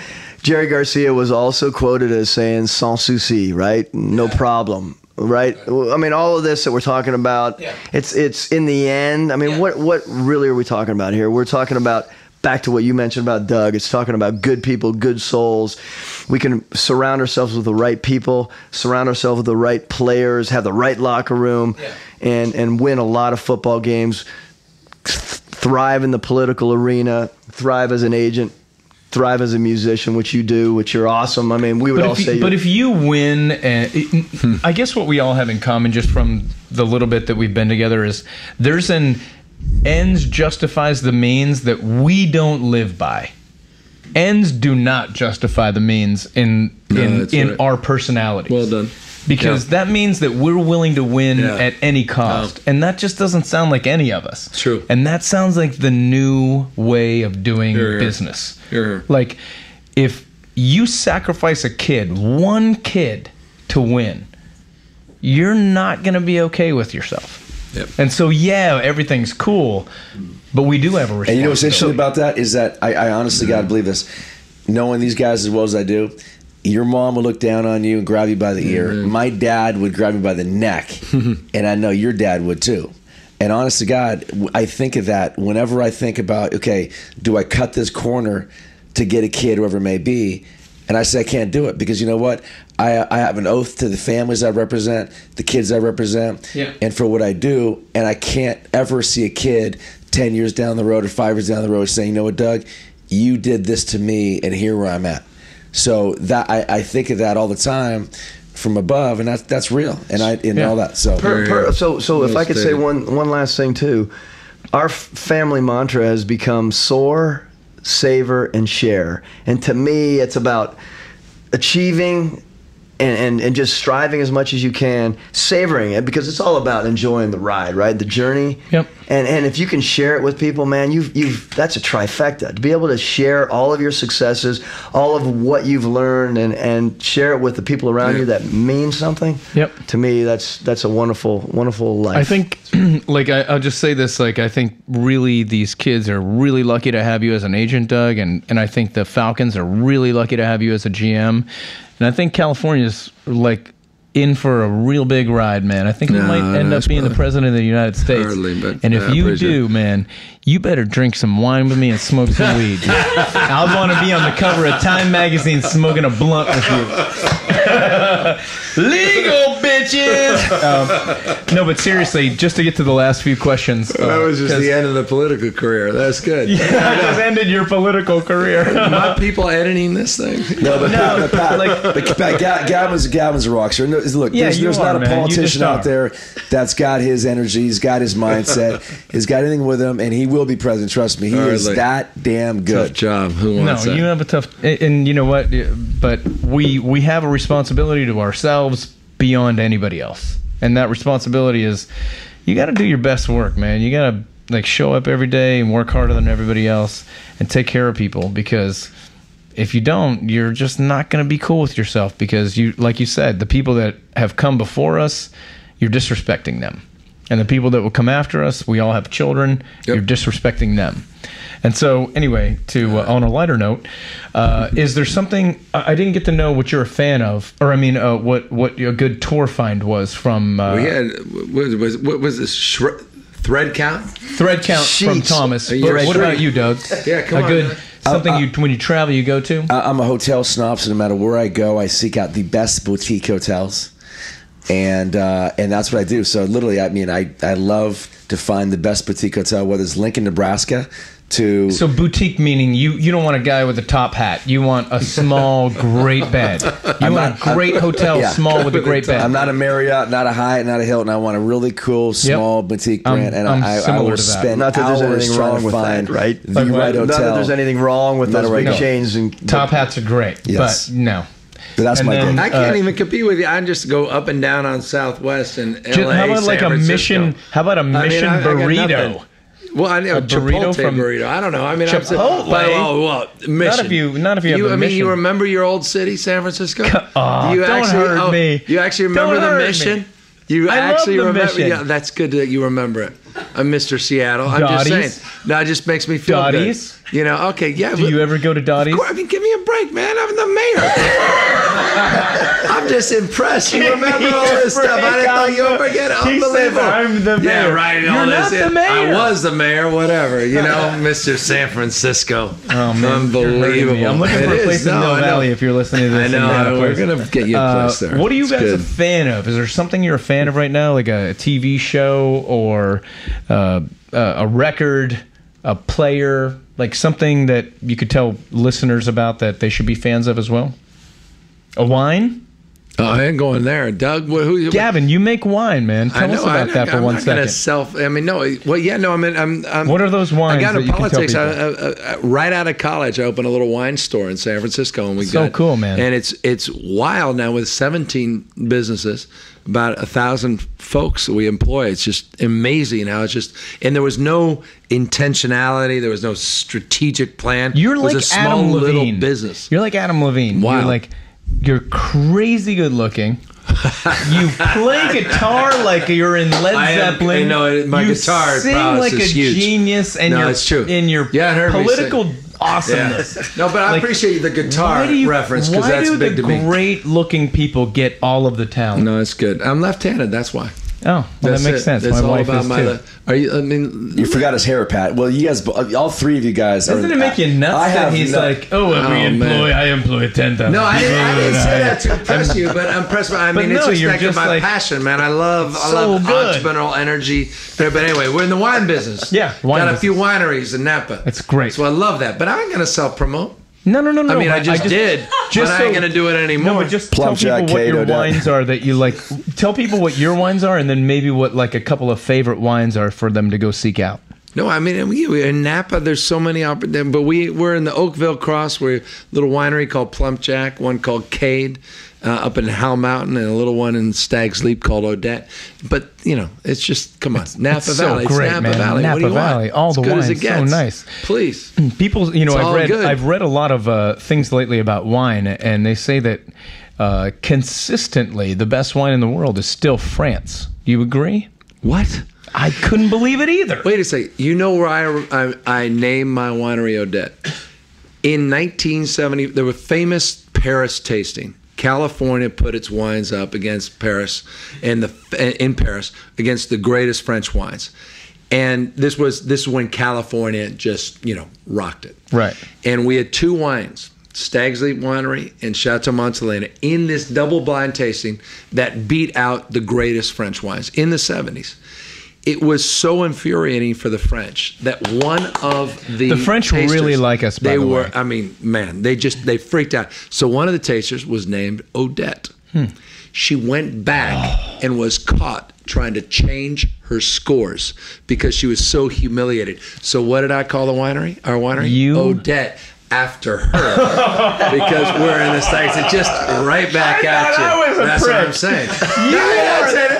Jerry Garcia was also quoted as saying "sans souci," right? No problem. Right, all of this that we're talking about, it's in the end. What really are we talking about here? We're talking about back to what you mentioned about Doug, it's talking about good people, good souls. We can surround ourselves with the right people, surround ourselves with the right players, have the right locker room, and win a lot of football games, thrive in the political arena, thrive as an agent, thrive as a musician, which you do, which you're awesome. I mean, we would all say... But if you win... I guess what we all have in common just from the little bit that we've been together is there's an ends justifies the means that we don't live by. Ends do not justify the means in our personalities. Well done. Because that means that we're willing to win at any cost. And that just doesn't sound like any of us. True. And that sounds like the new way of doing business. Like, if you sacrifice a kid, one kid, to win, you're not going to be okay with yourself. Yep. And so, everything's cool, but we do have a responsibility. And you know what's interesting about that is that I honestly got to believe this. Knowing these guys as well as I do, your mom would look down on you and grab you by the ear. My dad would grab me by the neck, and I know your dad would too. And honest to God, I think of that whenever I think about, okay, do I cut this corner to get a kid, whoever it may be? And I say I can't do it because you know what? I have an oath to the families I represent, the kids I represent, and for what I do. And I can't ever see a kid 10 years down the road or 5 years down the road saying, you know what, Doug, you did this to me and here where I'm at. So that I think of that all the time from above, and that's real and all that. So so if I could say one last thing too, our family mantra has become soar, savor, and share. And to me, it's about achieving and just striving as much as you can, savoring it, because it's all about enjoying the ride, right? The journey. Yep. And if you can share it with people, man, that's a trifecta. To be able to share all of your successes, all of what you've learned, and share it with the people around you that mean something. Yep. To me, that's a wonderful life. I think, like, I'll just say this, like, I think really these kids are really lucky to have you as an agent, Doug, and I think the Falcons are really lucky to have you as a GM. And I think California's, like, in for a real big ride, man. I think we might end up being the president of the United States. Hardly, and if you do, man, you better drink some wine with me and smoke some weed. I want to be on the cover of Time magazine smoking a blunt with you. Legal, bitches! No, but seriously, just to get to the last few questions. That was just the end of the political career. That's good. Yeah, that just ended your political career. My people editing this thing? No, but Gavin's a rock star. No, look, there's not a politician out there that's got his energy, he's got his mindset, he's got anything with him, and he will be president. Trust me, he is that damn good. Tough job. Who wants that? No, you have a tough... And you know what? But we have a responsibility to ourselves beyond anybody else. And that responsibility is you got to do your best work, man. You got to, like, show up every day and work harder than everybody else and take care of people, because if you don't, you're just not going to be cool with yourself, because, you, like you said, the people that have come before us, you're disrespecting them. And the people that will come after us, we all have children, you're disrespecting them. And so, anyway, on a lighter note, is there something, I didn't get to know what you're a fan of, or I mean, what a good tour find was from... we had, what was this, Thread Count? Thread Count from Thomas. What about you, Doug? Yeah, come on. Something when you travel, you go to? I'm a hotel snob, so no matter where I go, I seek out the best boutique hotels. And that's what I do. So literally, I mean, I love to find the best boutique hotel, whether it's Lincoln, Nebraska, to... So boutique meaning you don't want a guy with a top hat. You want a small, great bed. You want a great hotel, small with a great bed. I'm not a Marriott, not a Hyatt, not a Hilton. I want a really cool, small boutique brand, and I will spend hours trying to find the right hotel. Not that there's anything wrong with those big chains. Top hats are great, but no. But that's my thing. I can't even compete with you. I just go up and down on Southwest and LA. How about a Mission burrito? Well, I know a Chipotle burrito. I don't know. I mean, Chipotle. Not if you have a Mission. You remember your old city, San Francisco? You actually remember the Mission? I love the Mission. Yeah, that's good that you remember it. I'm Mr. Seattle. I'm just saying. No, it just makes me feel good. You know, okay, yeah. Do you ever go to Dottie's? Of course, I mean, give me a break, man. I'm the mayor. I'm just impressed. You remember all this stuff. I didn't know you ever get unbelievable. Says, I'm the mayor. Yeah, right. You're all not this. The mayor. I was the mayor, whatever. You know, Mr. San Francisco. Oh, man. Unbelievable. I'm looking for a place in Mill Valley if you're listening to this. I know. We're going to get you a place there. What are you guys a fan of? Is there something you're a fan of right now, like a TV show or a record, a player, like something that you could tell listeners about that they should be fans of as well? A wine? Oh, I ain't going there, Doug. Gavin, you make wine, man. Tell us about that for one second. What are those wines? I got into politics. Right out of college, I opened a little wine store in San Francisco, and cool, man. And it's wild now with 17 businesses, about 1,000 folks that we employ. It's just amazing how it's just, and there was no intentionality. There was no strategic plan. You're like Adam Levine. Little business. You're like Adam Levine. Wow. You're crazy good looking. You play guitar like you're in Led Zeppelin. My guitar sing like is a huge. Genius, and your political awesomeness. Yeah. No, but I appreciate the guitar reference because that's big to me. Why do the great looking people get all of the talent? No, it's good. I'm left-handed. That's why. Oh, well, that makes sense. That's my wife is too. You forgot his hair, Pat. Well, you guys, all three of you guys. Doesn't it make you nuts that he's like, I employ 10,000. No, I didn't say that to impress you, but impress me. I mean, it's just my passion, man. I love entrepreneurial energy. But anyway, we're in the wine business. Yeah, got a few wineries in Napa. That's great. So I love that. But I ain't gonna self promote. No. I mean, I just did. I ain't going to do it anymore. No, but just Plump tell people Jack, what Cade, your wines are that you like. Tell people what your wines are, and then maybe what a couple of favorite wines are for them to go seek out. No, I mean, in Napa, there's so many opportunities. But we're in the Oakville Cross. We're a little winery called Plump Jack, one called Cade up in Howell Mountain, and a little one in Stags Leap called Odette. But, you know, it's just, come on. Napa Valley. All the wine. So nice. Please. People, you know, I've read a lot of things lately about wine, and they say that consistently the best wine in the world is still France. Do you agree? What? I couldn't believe it either. Wait a second. You know where I named my winery Odette? In 1970, there were famous Paris tasting. California put its wines up against Paris, against the greatest French wines, and this is when California just rocked it. Right. And we had two wines, Stags Leap Winery and Chateau Montelena, in this double-blind tasting that beat out the greatest French wines in the 70s. It was so infuriating for the French that one of the French tasters, really like us. By the way, I mean, man, they freaked out. So one of the tasters was named Odette. She went back and was caught trying to change her scores because she was so humiliated. So what did I call the winery? Our winery, Odette. After her, because we're in the States. It's just right back at you. That's what I'm saying.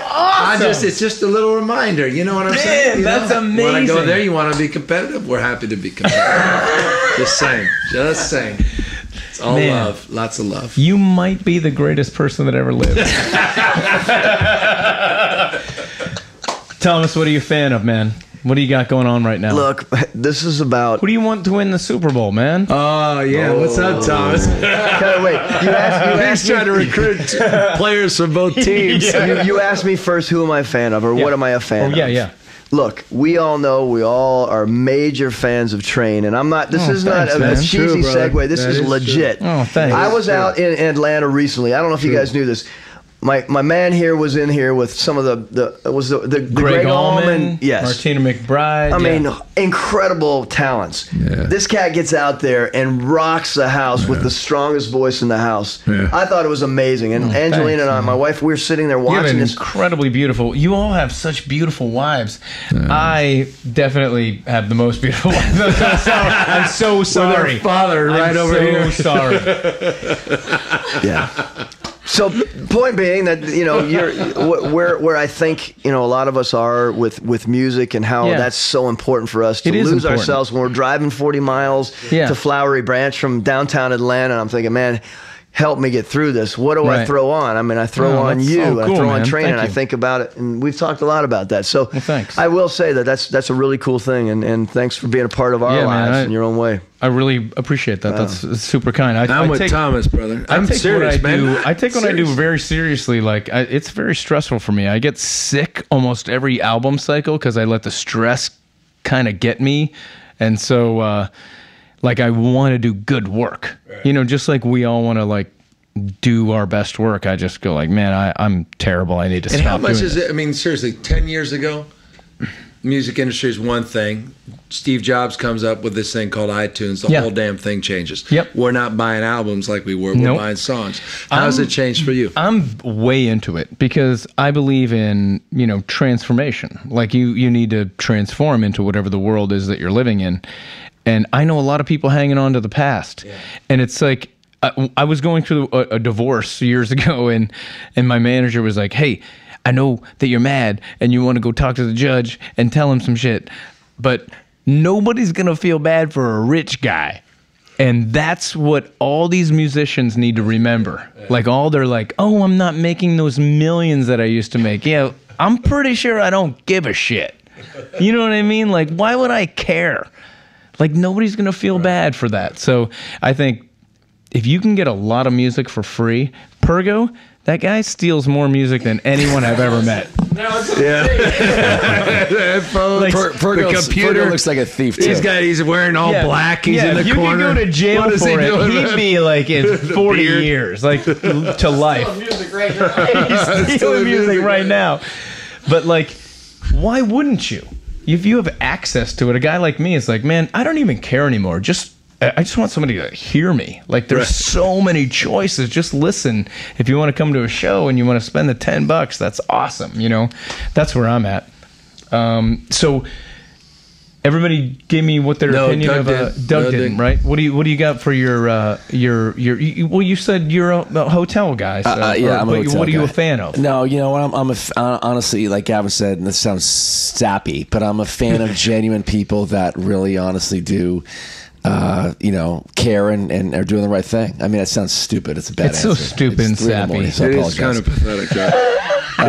Awesome. It's just a little reminder. You know what I'm saying? That's amazing. When I go there, you want to be competitive? We're happy to be competitive. Just saying. It's all love. Lots of love. You might be the greatest person that ever lived. Thomas, what are you a fan of, man? What do you got going on right now? Look, this is about... Who do you want to win the Super Bowl, man? Oh, yeah. Oh. What's up, Thomas? Wait. He's trying to recruit players from both teams. Yeah. You asked me first, who am I a fan of, or what am I a fan of? Yeah. Look, we all are major fans of Train, and I'm not. This is not a cheesy segue. This is legit. True. Oh, thanks. I was out in Atlanta recently. I don't know if you guys knew this. My man here was in here with some of the Greg Allman, yes, Martina McBride. I mean, incredible talents. Yeah. This cat gets out there and rocks the house with the strongest voice in the house. Yeah. I thought it was amazing. And Angelina and I, my wife, we were sitting there watching this. Incredibly beautiful. You all have such beautiful wives. I definitely have the most beautiful wives. I'm so sorry. With her father right over here. I'm so sorry. Yeah. So, point being that where I think a lot of us are with music and how that's so important for us to lose ourselves when we're driving 40 miles to Flowery Branch from downtown Atlanta. And I'm thinking, man, help me get through this. What do I throw on? I mean, I throw on you, and I throw on Train, and I think about it. And we've talked a lot about that. So I will say that that's a really cool thing, and thanks for being a part of our lives in your own way. I really appreciate that. Wow. That's super kind. I'm with Thomas, brother. I'm serious, man. I take what I do very seriously. Like it's very stressful for me. I get sick almost every album cycle because I let the stress kind of get me. And so... like I want to do good work, you know, just like we all want to like do our best work. I just go like, man, I'm terrible. I need to stop doing this. And how much is it? I mean, seriously, 10 years ago, music industry is one thing. Steve Jobs comes up with this thing called iTunes. The whole damn thing changes. Yep. We're not buying albums like we were. We're buying songs. How's it changed for you? I'm way into it because I believe in, you know, transformation. Like you need to transform into whatever the world is that you're living in. And I know a lot of people hanging on to the past. Yeah. And it's like, I was going through a divorce years ago, and my manager was like, hey, I know that you're mad and you want to go talk to the judge and tell him some shit, but nobody's going to feel bad for a rich guy. And that's what all these musicians need to remember. Like they're like, oh, I'm not making those millions that I used to make. Yeah, I'm pretty sure I don't give a shit. You know what I mean? Like, why would I care? Like, nobody's going to feel bad for that. So I think if you can get a lot of music for free, Pergo, that guy steals more music than anyone I've ever met. Like, Pergo looks like a thief, too. He's wearing all black. He's in the corner. You could go to jail for it. He'd be, like, in 40 years, like, to life. He's stealing music right now. He's stealing music right now. But, like, why wouldn't you? If you have access to it, a guy like me is like, man, I don't even care anymore. I just want somebody to hear me. Like, there's so many choices. Just listen. If you want to come to a show and you want to spend the $10, that's awesome. You know, that's where I'm at. So everybody gave me what their opinion of Doug didn't, right? What do you got for your well, you said you're a hotel guy. So, I'm a hotel guy. Are you a fan of? No, you know what? Honestly, like Gavin said, and this sounds sappy, but I'm a fan of genuine people that really honestly do care and are doing the right thing. I mean, that sounds stupid. It's a bad answer. It's so stupid and sappy. It's kind of pathetic, I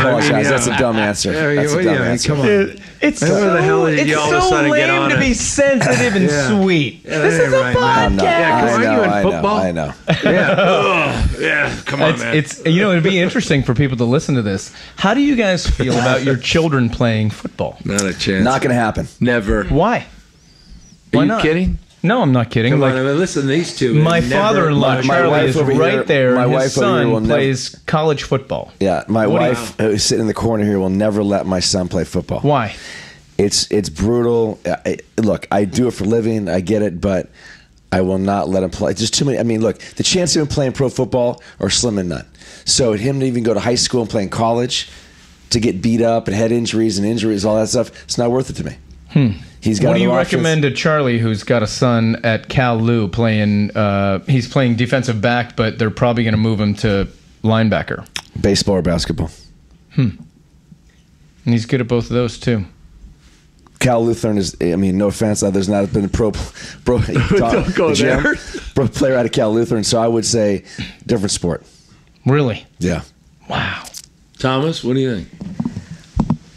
apologize. That's a dumb answer. That's a dumb answer. Come on. It's so lame to be sensitive and sweet. This is a podcast. I know. Come on, man. You know, it'd be interesting for people to listen to this. How do you guys feel about your children playing football? Not a chance. Not going to happen. Never. Why? Are you kidding? No, I'm not kidding. Come on, I mean, listen to these two. My father-in-law, Charlie, is right there. His son plays college football. Yeah, my wife, who's sitting in the corner here, will never let my son play football. Why? It's brutal. Look, I do it for a living. I get it, but I will not let him play. Just too many. I mean, look, the chance of him playing pro football are slim and none. So him to even go to high school and play in college, to get beat up and head injuries and all that stuff, it's not worth it to me. What do you recommend to Charlie, who's got a son at Cal Lu playing? He's playing defensive back, but they're probably going to move him to linebacker. Baseball or basketball. And he's good at both of those too. Cal Lutheran is, I mean, no offense, there's not been a pro player out of Cal Lutheran, so I would say different sport. Really? Yeah. Wow. Thomas, what do you think?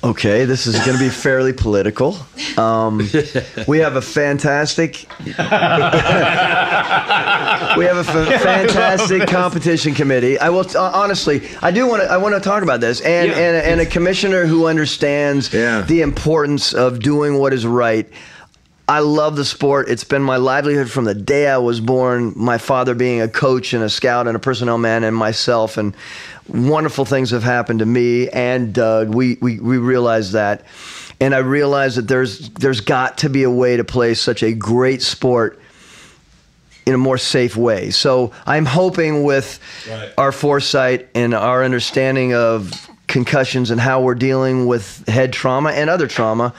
Okay, this is going to be fairly political. We have a fantastic fantastic competition committee. I will honestly, I want to talk about this and a commissioner who understands the importance of doing what is right. I love the sport. It's been my livelihood from the day I was born, my father being a coach and a scout and a personnel man and myself, and wonderful things have happened to me and Doug. We realize that. And I realize that there's got to be a way to play such a great sport in a more safe way. So I'm hoping with our foresight and our understanding of concussions and how we're dealing with head trauma and other trauma,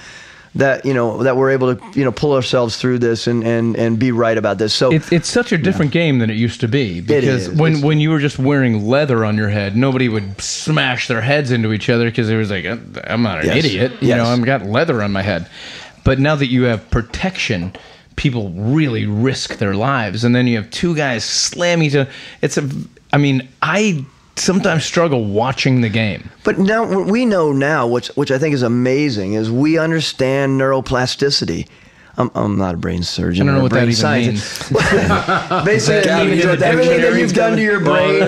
that, you know, that we're able to, you know, pull ourselves through this and be right about this. So it's such a different game than it used to be, because when you were just wearing leather on your head, nobody would smash their heads into each other because it was like, I'm not an idiot, you know, I've got leather on my head. But now that you have protection, people really risk their lives. And then you have two guys slam each other. I sometimes struggle watching the game. But now we know now, which I think is amazing, is we understand neuroplasticity. I'm not a brain surgeon. I don't know what that even means. Basically, everything that you've done to your brain,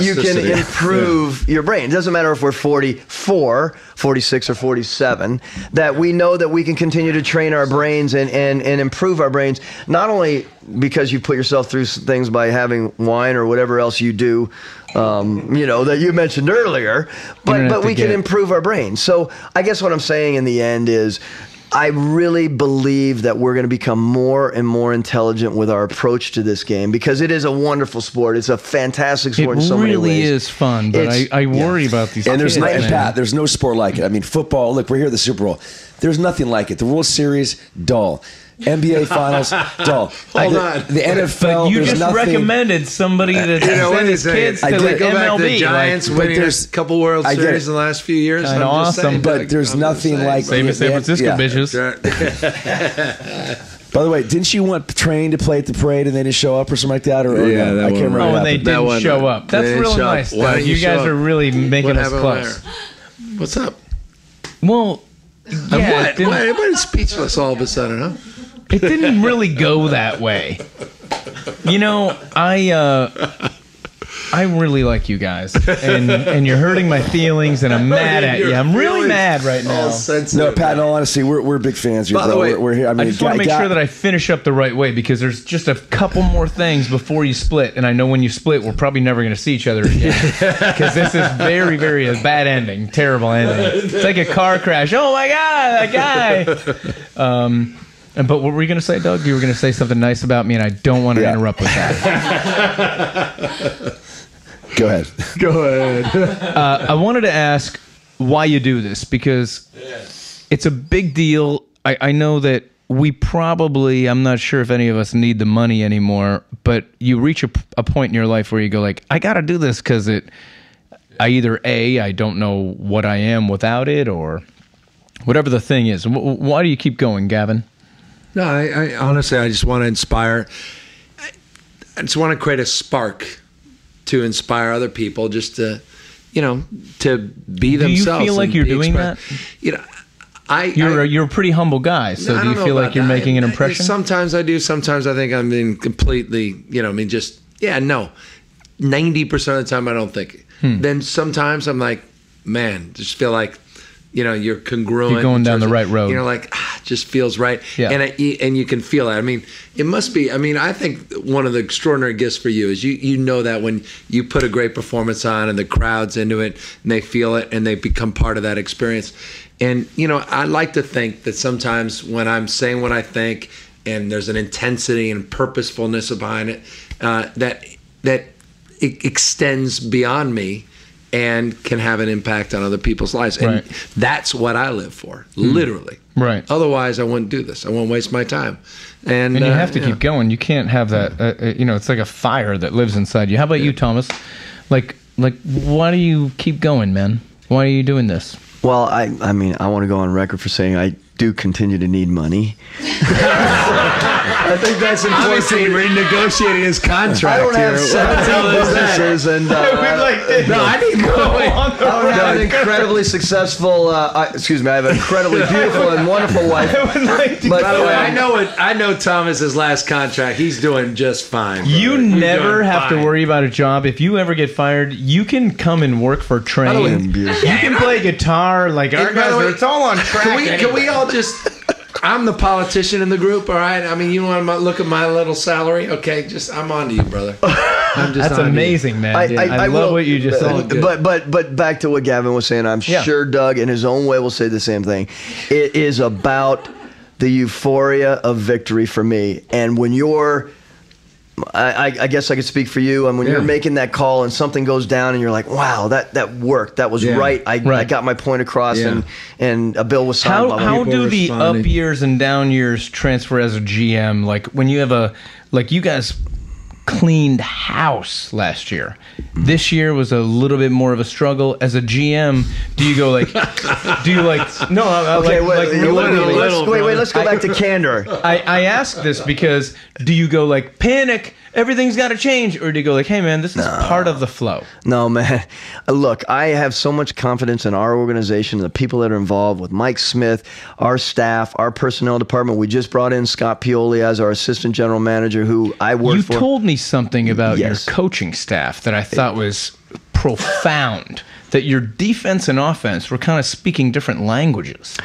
you can improve your brain. It doesn't matter if we're 44, 46, or 47, that we know that we can continue to train our brains and improve our brains, not only because you put yourself through things by having wine or whatever else you do, that you mentioned earlier, but we can improve our brains. So I guess what I'm saying in the end is, I really believe that we're going to become more and more intelligent with our approach to this game, because it is a wonderful sport. It's a fantastic sport in so many ways. It really is fun, but I worry about these kids. And there's no sport like it. I mean, football, look, we're here at the Super Bowl. There's nothing like it. The World Series, dull. NBA Finals, dull. Hold on. The NFL, but you just recommended somebody that send his kids to the MLB. The Giants winning a couple World Series in the last few years. Kind of awesome. Saying, but there's nothing like same as San Francisco, bitches. By the way, didn't you want Train to play at the parade and they didn't show up or something like that? I can't remember. Oh, and they didn't show up. That's real nice. You guys are really making us close. What's up? Well, yeah. Everybody's speechless all of a sudden, huh? It didn't really go that way. I really like you guys, and you're hurting my feelings, and I'm mad at you. I'm really mad right now. No, Pat, in all honesty, we're big fans. By the way, we're here. I just want to make sure that I finish up the right way, because there's just a couple more things before you split, and I know when you split, we're probably never going to see each other again, because this is very, very a bad ending, terrible ending. It's like a car crash. Oh, my God, that guy. But what were you going to say, Doug? You were going to say something nice about me, and I don't want to interrupt with that. Go ahead. I wanted to ask why you do this, because it's a big deal. I know that we probably, I'm not sure if any of us need the money anymore, but you reach a point in your life where you go like, I got to do this because I don't know what I am without it, or whatever the thing is. Why do you keep going, Gavin? No, I honestly, I just want to inspire. I just want to create a spark to inspire other people, just to, to be themselves. Do you feel like you're doing that? You're a pretty humble guy, so do you feel like you're making an impression? Sometimes I do. Sometimes I think I'm being completely, 90% of the time I don't think. Then sometimes I'm like, man, just feel like, you're congruent. You're going down the right road. Just feels right. Yeah. And you can feel it. It must be. I think one of the extraordinary gifts for you is you know that when you put a great performance on and the crowd's into it and they feel it and they become part of that experience. And, I like to think that sometimes when I'm saying what I think and there's an intensity and purposefulness behind it, that it extends beyond me and can have an impact on other people's lives. And that's what I live for, literally. Right. Otherwise, I wouldn't do this. I won't waste my time. And you have to keep going. You can't have that, it's like a fire that lives inside you. How about you, Thomas? Like, why do you keep going, man? Why are you doing this? Well, I want to go on record for saying I do continue to need money. I think that's important. Obviously, renegotiating his contract. I don't have 17 businesses, and I need money. I have an incredibly beautiful and wonderful wife. By the way, I know Thomas's last contract. He's doing just fine. Brother. You never have to worry about a job. If you ever get fired, you can come and work for Train. You can play guitar like our guys. It's all on track. Can we all just? I'm the politician in the group, all right? You want to look at my little salary? Okay, I'm on to you, brother. That's amazing, man. I love what you just said. But back to what Gavin was saying, I'm sure Doug, in his own way, will say the same thing. It is about the euphoria of victory for me. And when you're... I guess I could speak for you. And when you're making that call and something goes down and you're like, wow, that worked. That was right. I got my point across and a bill was signed. How do the up years and down years transfer as a GM? Like when you have you guys cleaned house last year. This year was a little bit more of a struggle. As a GM, do you go like, do you like, no, I okay, like, wait, like, wait, let's go back to candor. I ask this because do you go like, panic, everything's got to change, or do you go like, hey man, this is part of the flow? No, man. Look, I have so much confidence in our organization, the people that are involved with Mike Smith, our staff, our personnel department. We just brought in Scott Pioli as our assistant general manager, who I work for. You told me something about your coaching staff that I thought was profound, that your defense and offense were kind of speaking different languages.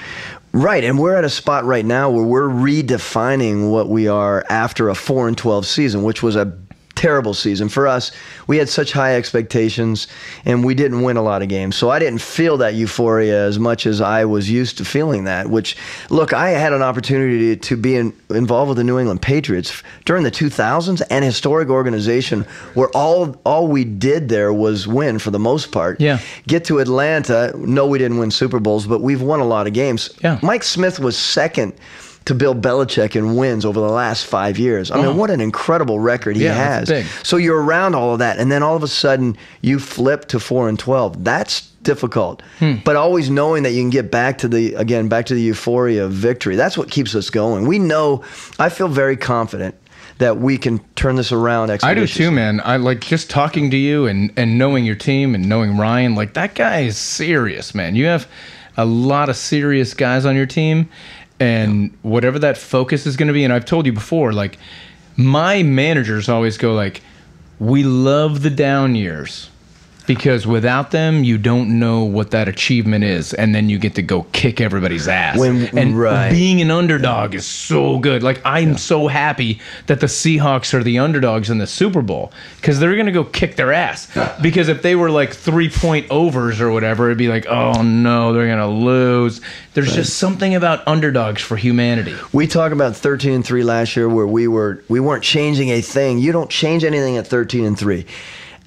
Right, and we're at a spot right now where we're redefining what we are after a 4-12 season, which was a terrible season for us. We had such high expectations, and we didn't win a lot of games. So I didn't feel that euphoria as much as I was used to feeling that, which, look, I had an opportunity to be involved with the New England Patriots during the 2000s, an historic organization where all we did there was win for the most part. Yeah. Get to Atlanta. No, we didn't win Super Bowls, but we've won a lot of games. Yeah. Mike Smith was second to Bill Belichick in wins over the last 5 years. I mean, what an incredible record he has. So you're around all of that, and then all of a sudden you flip to 4-12. That's difficult, but always knowing that you can get back to the, again, back to the euphoria of victory. That's what keeps us going. We know, I feel very confident that we can turn this around. I do too, man. I like just talking to you and knowing your team and knowing Ryan, like that guy is serious, man. You have a lot of serious guys on your team, and whatever that focus is going to be, and I've told you before, like my managers always go like, we love the down years because without them, you don't know what that achievement is, and then you get to go kick everybody's ass. Being an underdog is so good. Like I'm so happy that the Seahawks are the underdogs in the Super Bowl because they're going to go kick their ass. Because if they were like 3-point overs or whatever, it'd be like, oh no, they're going to lose. There's just something about underdogs for humanity. We talk about 13-3 last year where we weren't changing a thing. You don't change anything at 13-3.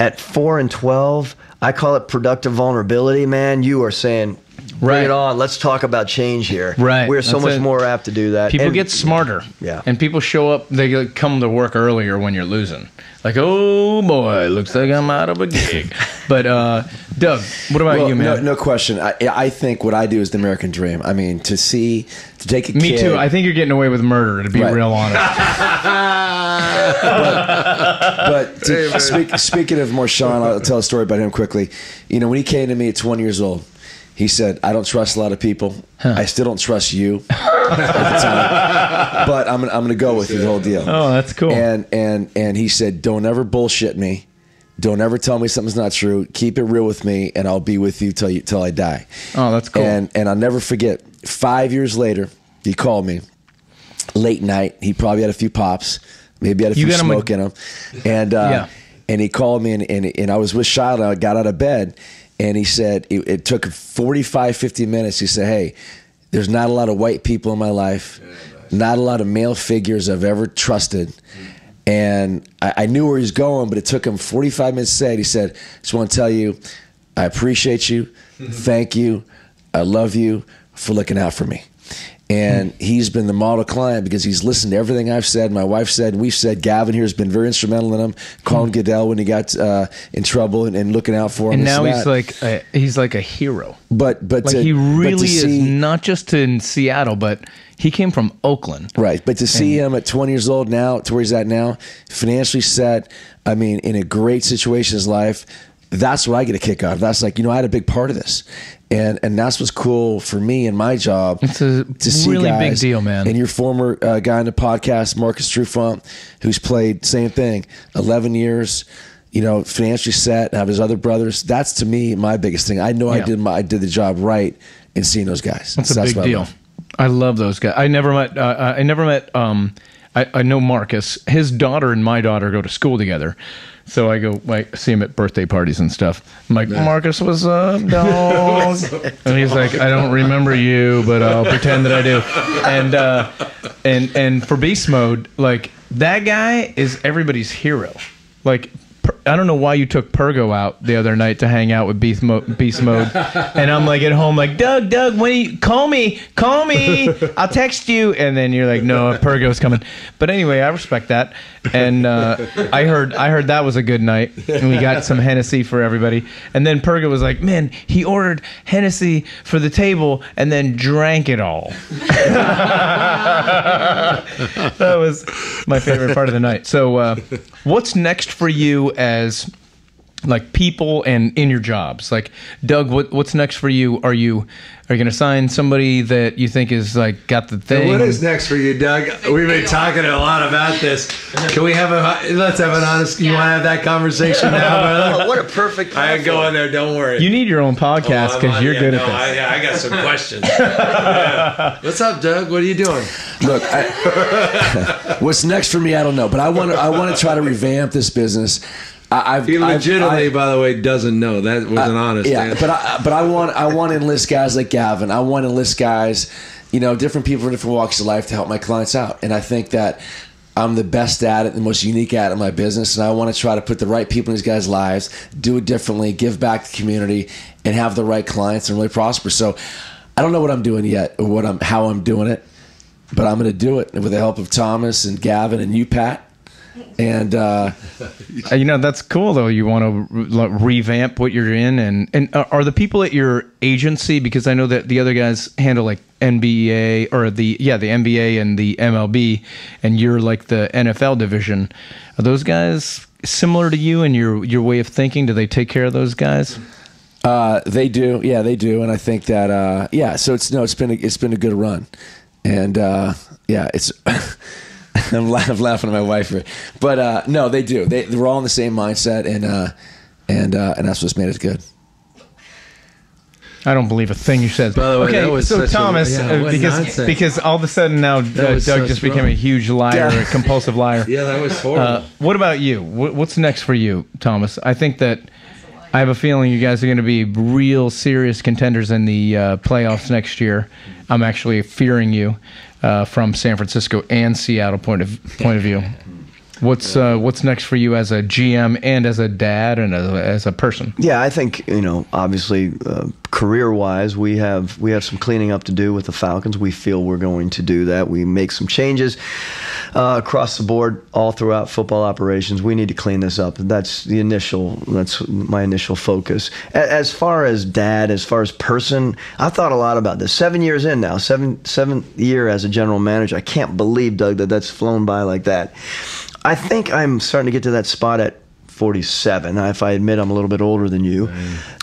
At 4-12, I call it productive vulnerability, man. You are saying, bring it on. Let's talk about change here. Right. We're so much more apt to do that. People get smarter. Yeah. And people show up, they come to work earlier when you're losing. Like, oh boy, looks like I'm out of a gig. But Doug, what about you, man? No question. I think what I do is the American dream. I mean, to take a kid. Me too. I think you're getting away with murder, to be real honest. Speaking of Marshawn, I'll tell a story about him quickly. You know, when he came to me at 20 years old, he said, I don't trust a lot of people. I still don't trust you at the time. But I'm going to go with you, the whole deal. Oh, that's cool. And he said, don't ever bullshit me. Don't ever tell me something's not true. Keep it real with me, and I'll be with you till I die. Oh, that's cool. And I'll never forget, 5 years later, he called me late night. He probably had a few pops, maybe had a few smoke in him. And he called me, and I was with Shiloh. I got out of bed. And he said, it took 45, 50 minutes. He said, hey, there's not a lot of white people in my life, not a lot of male figures I've ever trusted. And I knew where he was going, but it took him 45 minutes to say it. He said, just want to tell you, I appreciate you. Thank you. I love you for looking out for me. And he's been the model client because he's listened to everything I've said, my wife said, we've said. Gavin here has been very instrumental in him, calling Goodell when he got in trouble and looking out for him. And now he's like a hero. But like he really is, not just in Seattle, but he came from Oakland. Right, but to see him at 20 years old now, to where he's at now, financially set, I mean, in a great situation in his life, that's what I get a kick out of. That's like, you know, I had a big part of this. And that's what's cool for me and my job. It's a really big deal, man. And your former guy on the podcast, Marcus Trufant, who's played, same thing, 11 years, you know, financially set, have his other brothers. That's, to me, my biggest thing. I know I did the job right in seeing those guys. That's a big deal. I love those guys. I know Marcus. His daughter and my daughter go to school together. So I go, I see him at birthday parties and stuff. I'm like, Marcus, what's up, dog? And he's like, I don't remember you, but I'll pretend that I do. And for Beast Mode, like that guy is everybody's hero. Like I don't know why you took Pergo out the other night to hang out with Beast Mode. And I'm like at home like, Doug, when you call me, I'll text you. And then you're like, no, Pergo's coming. But anyway, I respect that. And I heard that was a good night. And we got some Hennessy for everybody. And then Pergo was like, man, he ordered Hennessy for the table and then drank it all. That was my favorite part of the night. So what's next for you as like people and in your jobs? Like, Doug, what's next for you? Are you gonna sign somebody that you think is like got the thing? What is next for you, Doug? We've been talking a lot about this. Can we have let's have an honest? You want to have that conversation now, brother? Oh, what a perfect platform. I can go on there. Don't worry. You need your own podcast because you're good at this. I got some questions. Yeah. What's up, Doug? What are you doing? Look, what's next for me? I don't know, but I want to try to revamp this business. He legitimately, by the way, doesn't know. That was an honest answer. But I want to enlist guys like Gavin. I want to enlist guys, you know, different people from different walks of life to help my clients out. And I think that I'm the best at it, the most unique at it in my business. And I want to try to put the right people in these guys' lives, do it differently, give back to the community, and have the right clients and really prosper. So I don't know what I'm doing yet or how I'm doing it, but I'm going to do it with the help of Thomas and Gavin and you, Pat. And you know, that's cool though. You want to revamp what you're in, and are the people at your agency, because I know that the other guys handle like NBA or the NBA and the MLB, and you're like the NFL division. Are those guys similar to you in your way of thinking? Do they take care of those guys? They do, yeah, they do. And I think that So it's been a good run, and it's. I'm laughing at my wife, but no, they do. They're all in the same mindset, and that's what's made it good. I don't believe a thing you said. By the way, okay, that was so Thomas, because all of a sudden now Doug just became a huge liar, a compulsive liar. Yeah, that was horrible. What about you? What's next for you, Thomas? I think that I have a feeling you guys are going to be real serious contenders in the playoffs next year. I'm actually fearing you. From San Francisco and Seattle point of view, what's next for you as a GM and as a dad and as a person? Yeah, I think obviously career wise we have some cleaning up to do with the Falcons. We feel we're going to do that. We make some changes across the board all throughout football operations. We need to clean this up. That's my initial focus. As far as dad, as far as person, I've thought a lot about this. 7 years in now, seventh year as a general manager. I can't believe, Doug, that's flown by like that. I think I'm starting to get to that spot at 47. If I admit I'm a little bit older than you,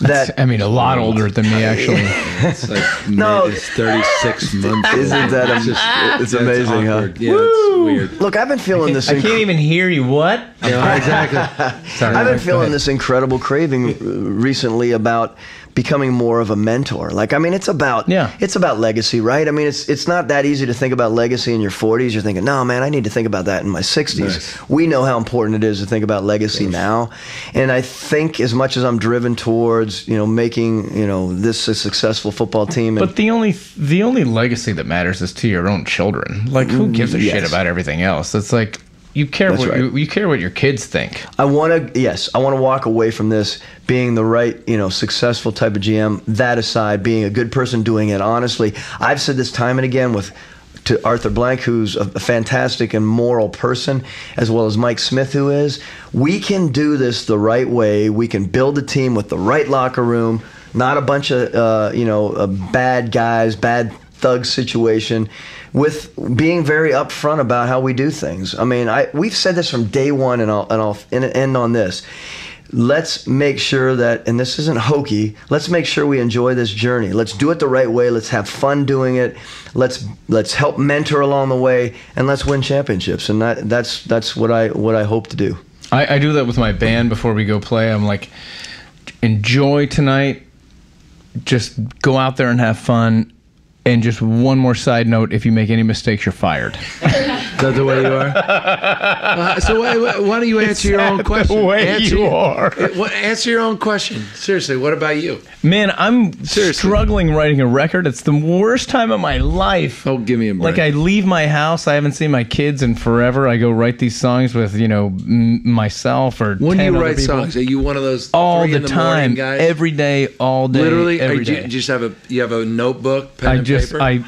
a lot older than me actually. It's like it's 36 months. Isn't that it's amazing, huh? Yeah, it's weird. Look, I've been feeling this. I can't even hear you. What? Yeah, exactly. Sorry, I've been feeling this incredible craving recently about becoming more of a mentor. Like, I mean, it's about legacy, right? I mean, it's not that easy to think about legacy in your 40s. You're thinking, no, man, I need to think about that in my 60s. Nice. We know how important it is to think about legacy now. And I think as much as I'm driven towards, making, this a successful football team. But the only legacy that matters is to your own children. Like, who gives a shit about everything else? It's like, you care what your kids think. I want to walk away from this being the right, successful type of GM. That aside, being a good person, doing it honestly. I've said this time and again to Arthur Blank, who's a fantastic and moral person, as well as Mike Smith, who is. We can do this the right way. We can build a team with the right locker room, not a bunch of bad guys, bad thug situation, with being very upfront about how we do things. I mean, we've said this from day one, and I'll end on this. Let's make sure that, and this isn't hokey, let's make sure we enjoy this journey. Let's do it the right way. Let's have fun doing it. Let's help mentor along the way, and let's win championships. And that's what I hope to do. I do that with my band before we go play. I'm like, enjoy tonight. Just go out there and have fun. And just one more side note, if you make any mistakes, you're fired. that the way you are? So why don't you answer your own question? Answer your own question. Seriously, what about you? Man, I'm struggling writing a record. It's the worst time of my life. Oh, give me a break. Like, I leave my house. I haven't seen my kids in forever. I go write these songs with, you know, myself or when 10 do you write people. Songs? Are you one of those all three the in the time, morning guys? Every day, all day, literally? Every day. You just have a, you have a notebook, pen and paper? I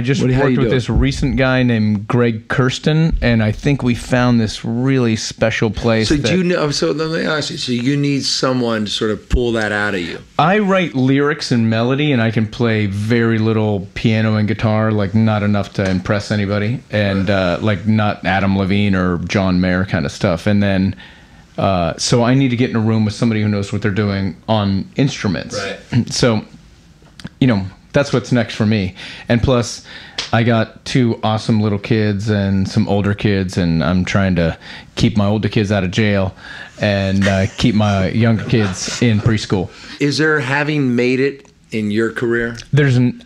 just worked with this recent guy named Greg Kirsten, and I think we found this really special place. So do you know? So let me ask you. So you need someone to sort of pull that out of you. I write lyrics and melody, and I can play very little piano and guitar, like not enough to impress anybody, and like not Adam Levine or John Mayer kind of stuff. And then, so I need to get in a room with somebody who knows what they're doing on instruments. Right. So, you know, that's what's next for me. And plus, I got two awesome little kids and some older kids, and I'm trying to keep my older kids out of jail and keep my younger kids in preschool. Is there, having made it in your career,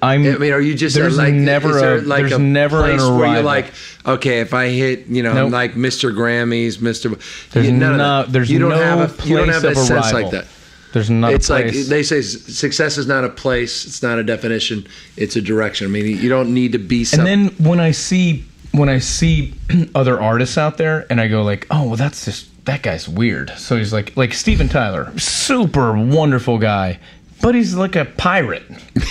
I mean, are you just there's never a place where you're like, okay, if I hit, you know, nope, like Mr. Grammys, Mr. You don't have a sense like that. There's not a place. It's like they say, success is not a place, it's not a definition, it's a direction. I mean, you don't need to be something. And then when I see other artists out there, and I go like, oh, well, that's just, that guy's weird. So he's like Steven Tyler, super wonderful guy, but he's like a pirate.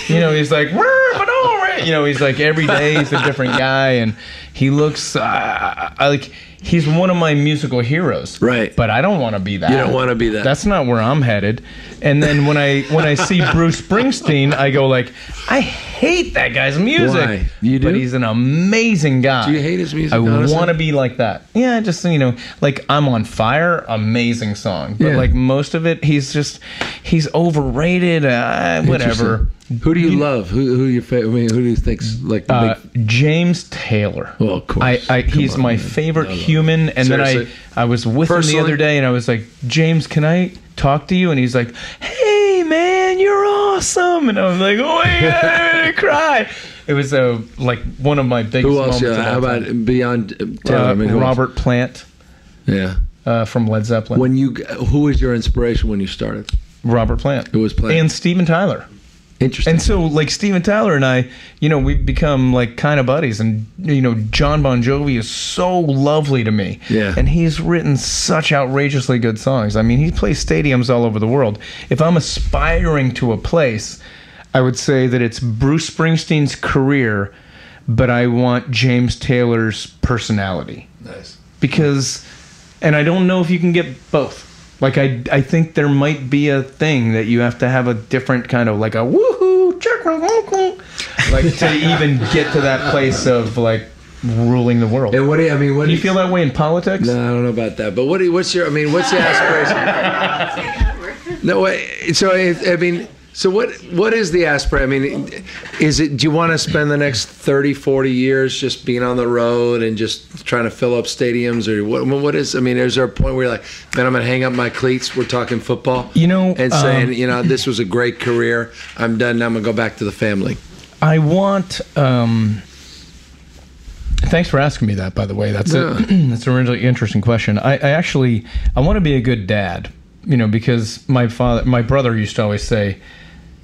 You know, he's like, you know, he's like every day he's a different guy, and he looks like, he's one of my musical heroes, right? But I don't want to be that. You don't want to be that. That's not where I'm headed. And then when I see Bruce Springsteen, I go like, I hate that guy's music. Why? You do? But he's an amazing guy. Do you hate his music? I want to be like that. Yeah, just, you know, like I'm on Fire, amazing song. But yeah, like most of it, he's overrated. Whatever. Who do you love? Who your favorite? I mean, who do you think's like the big... James Taylor? Well, of course. He's my favorite human. And seriously? Then I was with him the other day, and I was like, James, can I talk to you? And he's like, hey man, you're awesome. And I was like, oh my God, I'm gonna cry. It was like one of my biggest moments. Who else? How about beyond Taylor? I mean, Robert Plant. Yeah. From Led Zeppelin. Who was your inspiration when you started? Robert Plant. It was Plant and Steven Tyler. Interesting. And so, like, Steven Tyler and I, you know, we've become, like, kind of buddies. And, you know, Jon Bon Jovi is so lovely to me. Yeah. And he's written such outrageously good songs. I mean, he plays stadiums all over the world. If I'm aspiring to a place, I would say that it's Bruce Springsteen's career, but I want James Taylor's personality. Nice. Because, and I don't know if you can get both. Like, I think there might be a thing that you have to have a different kind of, like, a woohoo, like, to even get to that place of, like, ruling the world. And what do you feel that way in politics? No, I don't know about that. But what's your aspiration? No way. So, so what is the aspiration? I mean, do you want to spend the next 30, 40 years just being on the road and just trying to fill up stadiums? Or is there a point where you're like, man, I'm going to hang up my cleats, we're talking football, you know, and saying, you know, this was a great career, I'm done, now I'm going to go back to the family? I want, thanks for asking me that, by the way. That's a really interesting question. I want to be a good dad, you know, because my brother used to always say,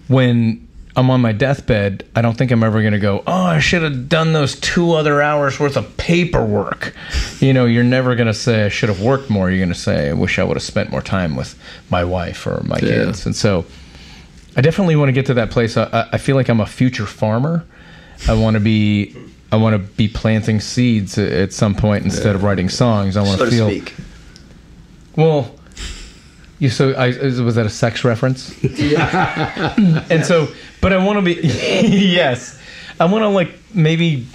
when I'm on my deathbed, I don't think I'm ever going to go, oh, I should have done those 2 other hours worth of paperwork. You know, you're never going to say, I should have worked more. You're going to say, I wish I would have spent more time with my wife or my kids. And so I definitely want to get to that place. I feel like I'm a future farmer. I want to be planting seeds at some point instead of writing songs. I want to feel... So to speak. Well... was that a sex reference? Yeah. And so, but I want to be, yes, I want to, like, maybe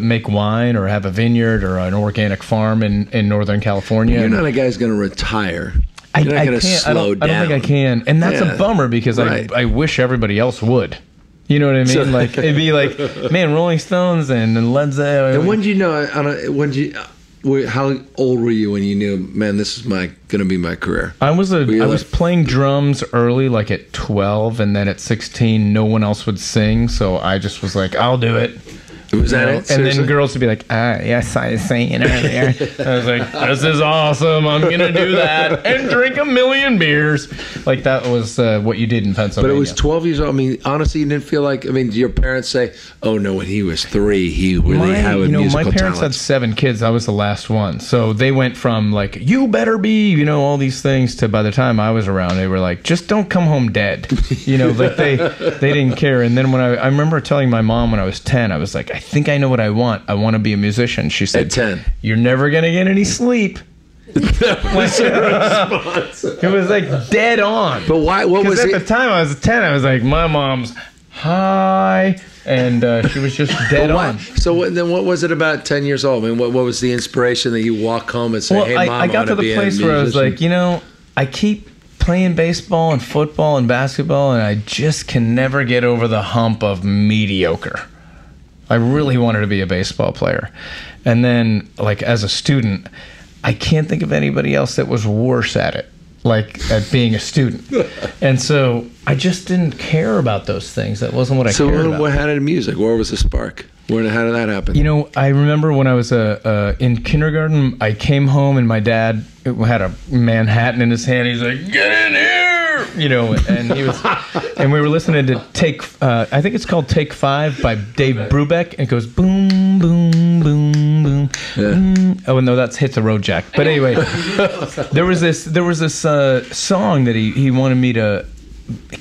make wine or have a vineyard or an organic farm in Northern California. You're not a guy who's going to retire. You're not going to slow down. I don't think I can. And that's a bummer, because I wish everybody else would. You know what I mean? So, like, it'd be like, man, Rolling Stones and Led Zeppelin. And when did you know, how old were you when you knew, man, this is gonna be my career? I was playing drums early, like at 12, and then at 16, no one else would sing, so I just was like, I'll do it. Was that it? And then girls would be like, yes, I sang it earlier. I was like, this is awesome. I'm going to do that and drink 1,000,000 beers. Like, that was what you did in Pennsylvania. But it was 12 years old. I mean, honestly, you didn't feel like, I mean, did your parents say, oh, no, when he was 3, he really had a musical talent? My parents had 7 kids. I was the last one. So they went from, like, you better be, you know, all these things, to by the time I was around, they were like, just don't come home dead. You know, like, they didn't care. And then when I remember telling my mom when I was 10, I was like, I think I know what I want. I want to be a musician. She said, at 10. You're never going to get any sleep. That was her response. It was like dead on. But why? What was it? Because at the time I was 10, I was like, my mom's high. And she was just dead on. So then what was it about 10 years old? I mean, what was the inspiration that you walk home and say, well, hey, Mom, I got to the place where I was like, you know, I keep playing baseball and football and basketball, and I just can never get over the hump of mediocre. I really wanted to be a baseball player. And then, like, as a student, I can't think of anybody else that was worse at it, like, at being a student. And so I just didn't care about those things. That wasn't what I cared about. So what happened to music? Where was the spark? How did that happen? You know, I remember when I was in kindergarten, I came home and my dad had a Manhattan in his hand. He's like, get in here! You know, and he was, and we were listening to I think it's called Take 5 by Dave Brubeck. And it goes, boom, boom, boom, boom. Yeah. Oh, no, that's Hit the Road Jack. But anyway, there was this song that he wanted me to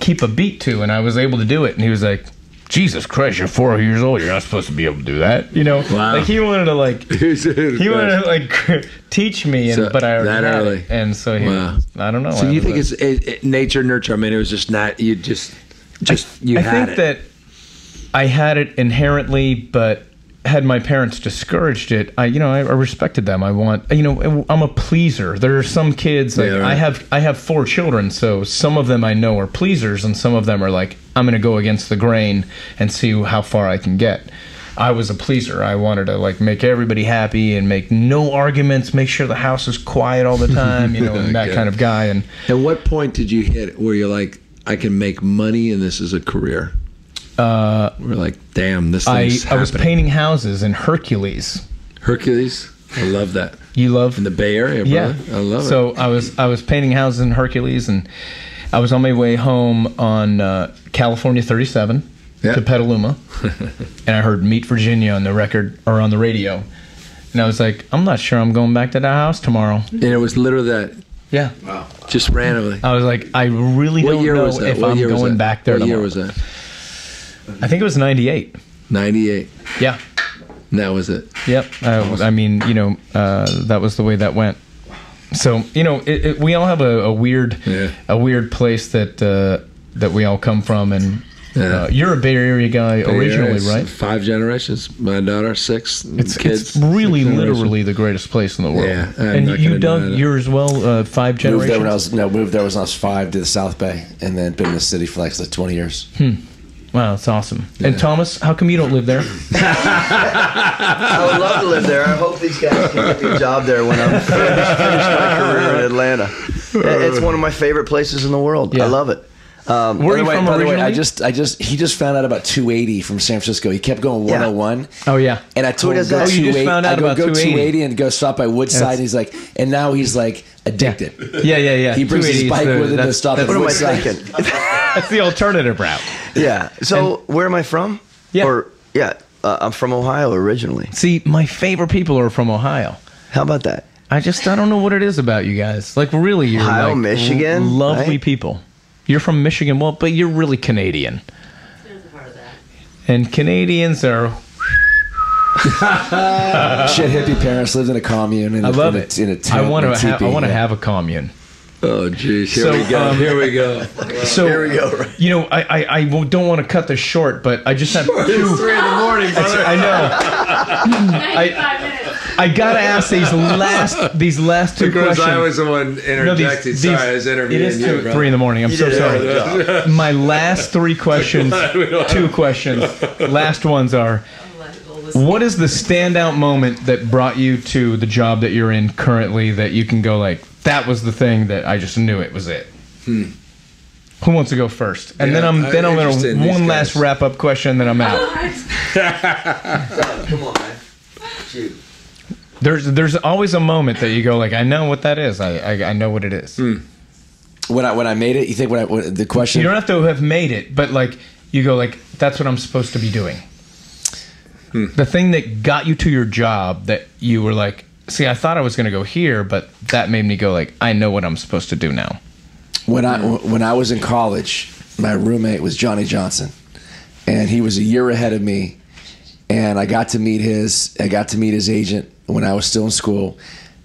keep a beat to, and I was able to do it. And he was like, Jesus Christ, you're 4 years old. You're not supposed to be able to do that. You know, wow. Like he wanted to teach me, and, so, but I already had it. And so he, wow. I don't know. So you think it's nature nurture? I mean, it was just not you. I think that I had it inherently, but had my parents discouraged it, I respected them. I want, you know, I'm a pleaser. There are some kids, like, yeah, right. I have 4 children, so some of them I know are pleasers, and some of them are like, I'm going to go against the grain and see how far I can get. I was a pleaser. I wanted to, like, make everybody happy and make no arguments, make sure the house is quiet all the time, you know, and that kind of guy. And at what point did you hit where you're like, I can make money and this is a career? We're like, damn, this thing's happening. I was painting houses in Hercules. Hercules? I love that. You love? In the Bay Area, brother. Yeah. I love it. So I was painting houses in Hercules, and I was on my way home on California 37 to Petaluma, and I heard Meet Virginia on the record, or on the radio, and I was like, I'm not sure I'm going back to that house tomorrow. And it was literally that. Yeah. Wow. Just randomly. I was like, I really don't know if I'm going back there tomorrow. What year was that? I think it was 98. 98. Yeah. And that was it. Yep. I mean, you know, that was the way that went. So, you know, we all have a weird place that we all come from. And you're a Bay Area guy originally, right? 5 generations. My daughter, 6 kids. It's really literally the greatest place in the world. Yeah. And you, Doug, you're as well 5 generations? Moved there when I was 5 to the South Bay, and then been in the city for like 20 years. Hmm. Wow, that's awesome. Yeah. And Thomas, how come you don't live there? I would love to live there. I hope these guys can get me a job there when I'm finished my career in Atlanta. It's one of my favorite places in the world. Yeah. I love it. Where are you from originally? By the way, he just found out about 280 from San Francisco. He kept going 101. Yeah. Oh yeah. And I told him go 280 and go stop by Woodside. Yes. And he's like, and now he's like addicted. Yeah, yeah, yeah. He brings his bike with him to stop at Woodside. What am I thinking? That's the alternative route. Yeah. So where am I from? Yeah. I'm from Ohio originally. See, my favorite people are from Ohio. How about that? I don't know what it is about you guys. Like, really, you're Ohio, like, Michigan, lovely people. You're from Michigan, well, but you're really Canadian. There's a part of that. And Canadians are shit. Hippie parents lived in a commune. And I love it. In a town. I want to have a commune. Oh geez, here we go. Right. You know, I don't want to cut this short, but I just have 3 in the morning. I know. 95 minutes. I gotta ask these last 2 questions. Because I was the one interjected. Sorry, I was interviewing. It is 3 in the morning. I'm so sorry. My last 3 questions, 2 questions, last ones are: what is the standout moment that brought you to the job that you're in currently that you can go like, that was the thing that I just knew it was it? Hmm. Who wants to go first? And then I'm gonna one last wrap up question, then I'm out. Doug, come on, man. Shoot. There's always a moment that you go like, I know what that is. I know what it is. Mm. When I made it, you think when the question? You don't have to have made it, but like you go like, that's what I'm supposed to be doing. Mm. The thing that got you to your job that you were like, see, I thought I was going to go here, but that made me go like, I know what I'm supposed to do now. When I was in college, my roommate was Johnny Johnson, and he was a year ahead of me, and I got to meet his agent when I was still in school,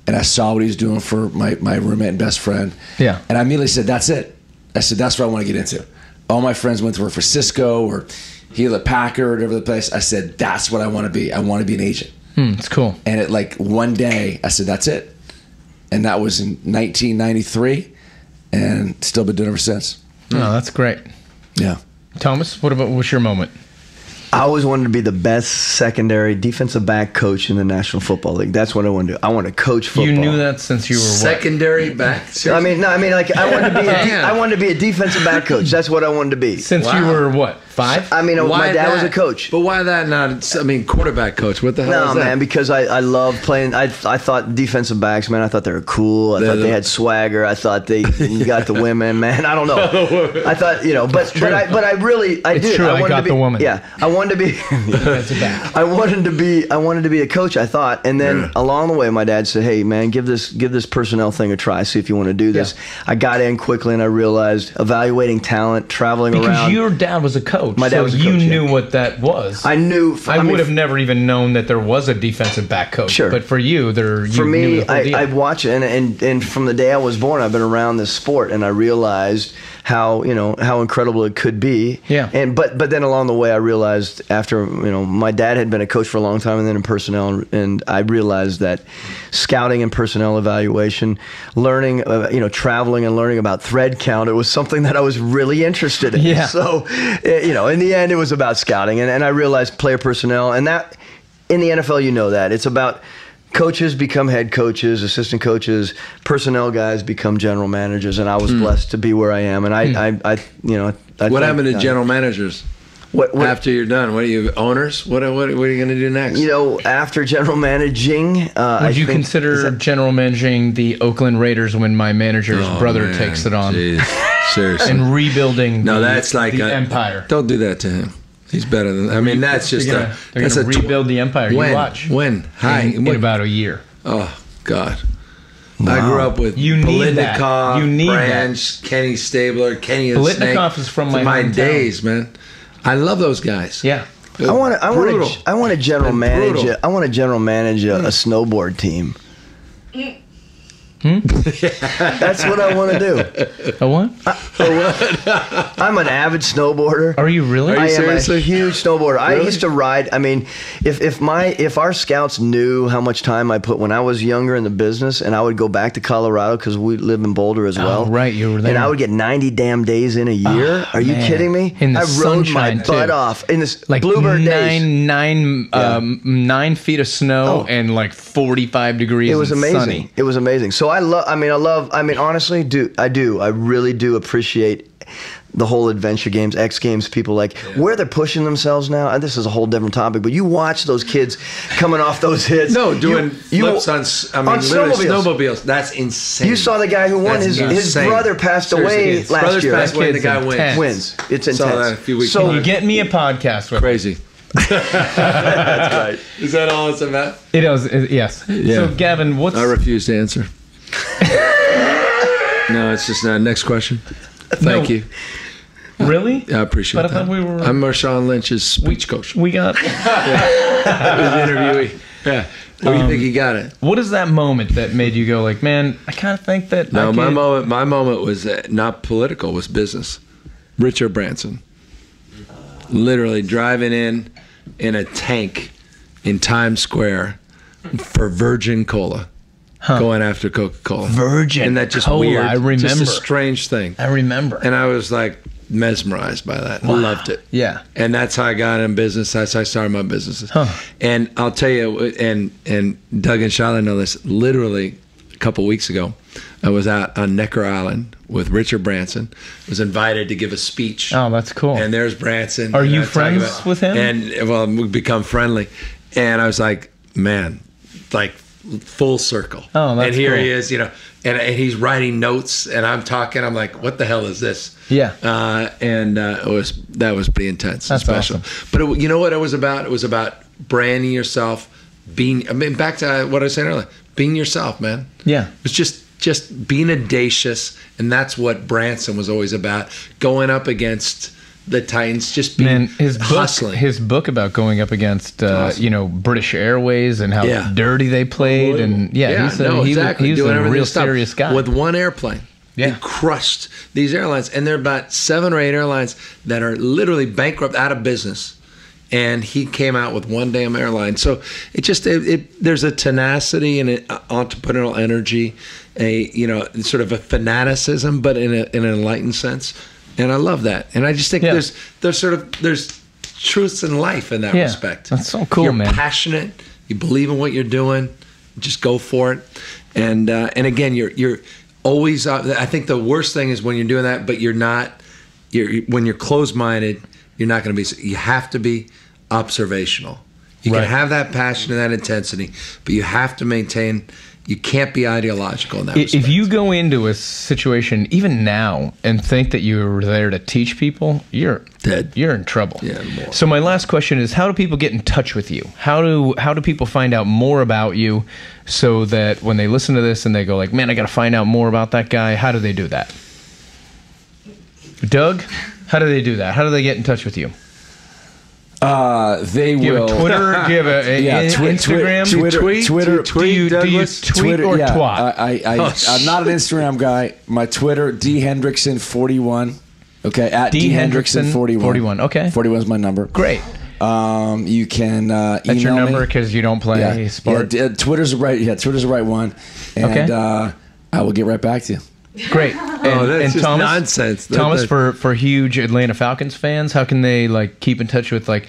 and I saw what he was doing for my roommate and best friend. Yeah. And I immediately said, that's it. I said, that's what I want to get into. All my friends went to work for Cisco or Hewlett Packard or whatever the place. I said, that's what I want to be. I want to be an agent. It's cool. And it like one day I said, that's it. And that was in 1993, and still been doing it ever since. Oh, that's great. Yeah. Thomas, what's your moment? I always wanted to be the best secondary defensive back coach in the National Football League. That's what I want to do. I want to coach football. You knew that since you were secondary back. Seriously? I mean, I wanted to be. I wanted to be a defensive back coach. That's what I wanted to be. Since you were what, 5? I mean, my dad was a coach. But why that? Not, I mean, quarterback coach. What the hell? No, is that? Man, because I love playing. I thought defensive backs, man. I thought they were cool. I thought they had swagger. I thought they got the women, man. I don't know. I thought I wanted to be the woman. Yeah, I wanted to be a coach, I thought, and then along the way my dad said, hey man, give this personnel thing a try, see if you want to do this. Yeah. I got in quickly and I realized evaluating talent, traveling around. Because your dad was a coach. My dad was a coach. You knew what that was. I knew. I would have never even known that there was a defensive back coach. Sure. But for you, for me, I watch it, and from the day I was born I've been around this sport, and I realized how incredible it could be. Yeah. And but then along the way I realized, after my dad had been a coach for a long time and then in personnel, and I realized that scouting and personnel evaluation, learning, traveling and learning about thread count, it was something that I was really interested in. Yeah. So in the end it was about scouting, and I realized player personnel, and that in the NFL that it's about coaches become head coaches, assistant coaches, personnel guys become general managers, and I was blessed to be where I am. And what happened to general managers? What after you're done? What are you, owners? What are you going to do next? After general managing, would you consider general managing the Oakland Raiders when my manager's brother takes it on? Geez. Seriously, and rebuilding. the empire. Don't do that to him. He's better than. I mean, that's just. They're going to rebuild the empire. When, you watch. When? Hi. In about a year. Oh God. Wow. I grew up with Biletnikoff, Branch, Kenny Stabler, Kenny the Snake. Biletnikoff is from my days, man. I love those guys. Yeah. I want to general manage. I want to general manage a snowboard team. Hmm? That's what I want to do. A what? I'm an avid snowboarder. Are you really? I am a huge snowboarder. Really? I used to ride. I mean, if our scouts knew how much time I put when I was younger in the business, and I would go back to Colorado because we live in Boulder as well. Oh, right, you were there. And I would get 90 damn days in a year. Oh, Are you kidding me? I rode my butt off in this like bluebird days. 9 feet of snow and like 45 degrees. It was amazing. Sunny. It was amazing. So I really do appreciate the whole adventure games, X Games, people where they're pushing themselves now. And this is a whole different topic, but you watch those kids coming off those hits. doing flips on snowmobiles. That's insane. You saw the guy who won. His brother passed away last year. His brother passed away and the guy wins. It's intense. Saw that a few weeks ago. So get me a podcast with crazy. That's right. Is that all it's about? It is. Yes. Yeah. So Gavin, I refuse to answer. No, it's just not. Next question. Thank you. Really? I appreciate that. I thought we were... I'm Marshawn Lynch's speech coach. We got... I was an interviewee. Yeah. What do you think he got it? What is that moment that made you go like, man, I kind of think that... No, my moment was not political, was business. Richard Branson. Literally driving in a tank in Times Square for Virgin Cola. Huh. Going after Coca-Cola. Virgin Cola. And that just Cola, weird. I remember. Just a strange thing. I remember. And I was like mesmerized by that. Wow. I loved it. Yeah. And that's how I got in business. That's how I started my businesses. Huh. And I'll tell you, and Doug and Shiloh know this, literally couple weeks ago, I was out on Necker Island with Richard Branson. I was invited to give a speech. Oh, that's cool. And there's Branson. Are you friends with him? And well, we've become friendly. And I was like, man, like full circle. Oh, that's cool. And here he is, you know, and he's writing notes, and I'm talking. I'm like, what the hell is this? Yeah. That was pretty intense and special. Awesome. But you know what it was about? It was about branding yourself, being, I mean, back to what I was saying earlier, being yourself, man. Yeah. It's just being audacious, and that's what Branson was always about, going up against the Titans, just being hustling. His book about going up against you know, British Airways and how dirty they played, and he was a real serious guy with one airplane. Yeah. He crushed these airlines, and there are about 7 or 8 airlines that are literally bankrupt, out of business. And he came out with one damn airline. So it just there's a tenacity and an entrepreneurial energy, sort of a fanaticism, but in an enlightened sense. And I love that. And I just think there's truths in life in that respect. That's so cool, man. You're passionate. You believe in what you're doing. Just go for it. And again, you're always. I think the worst thing is when you're doing that, but when you're closed-minded. You're not going to be. You have to be observational. You can have that passion and that intensity, but you have to maintain. You can't be ideological in that respect. If you go into a situation, even now, and think that you were there to teach people, you're dead. You're in trouble. Yeah, more. So my last question is: how do people get in touch with you? How do people find out more about you, so that when they listen to this and they go like, man, I got to find out more about that guy. How do they do that, Doug? How do they do that? How do they get in touch with you? They will. Do you have a Twitter? Do you have Instagram? Do you tweet or twat? I'm not an Instagram guy. My Twitter, dhendrickson41. Okay, at dhendrickson41. 41. Okay, 41 is my number. Great. You can email me. That's your number because you don't play any sport. Yeah, Twitter's the right. Yeah, Twitter's the right one. And, I will get right back to you. Great. And just Thomas, nonsense. Thomas, for huge Atlanta Falcons fans, how can they like keep in touch with like?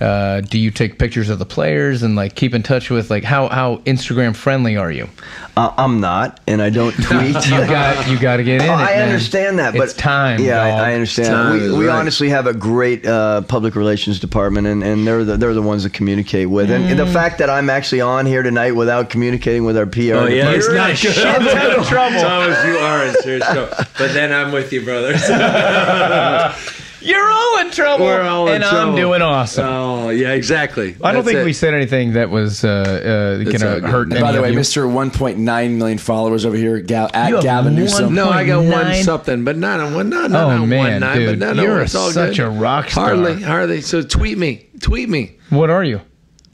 Do you take pictures of the players and like keep in touch with like how Instagram friendly are you? I'm not, and I don't tweet. you got to get in. I understand that, but it's time. Yeah, I understand. We honestly have a great public relations department, and they're the ones that communicate with. And the fact that I'm actually on here tonight without communicating with our PR, it's not good. I'm in trouble. Thomas, you are in serious trouble. But then I'm with you, brothers. You're all in trouble, and I'm doing awesome. Oh, yeah, exactly. I don't think we said anything that was going to hurt anybody. By the way, Mr. 1.9 million followers over here at Gavin Newsom. No, I got 1 something, but not on 1. Oh, man, dude, you're such a rock star. Hardly. So tweet me. Tweet me. What are you?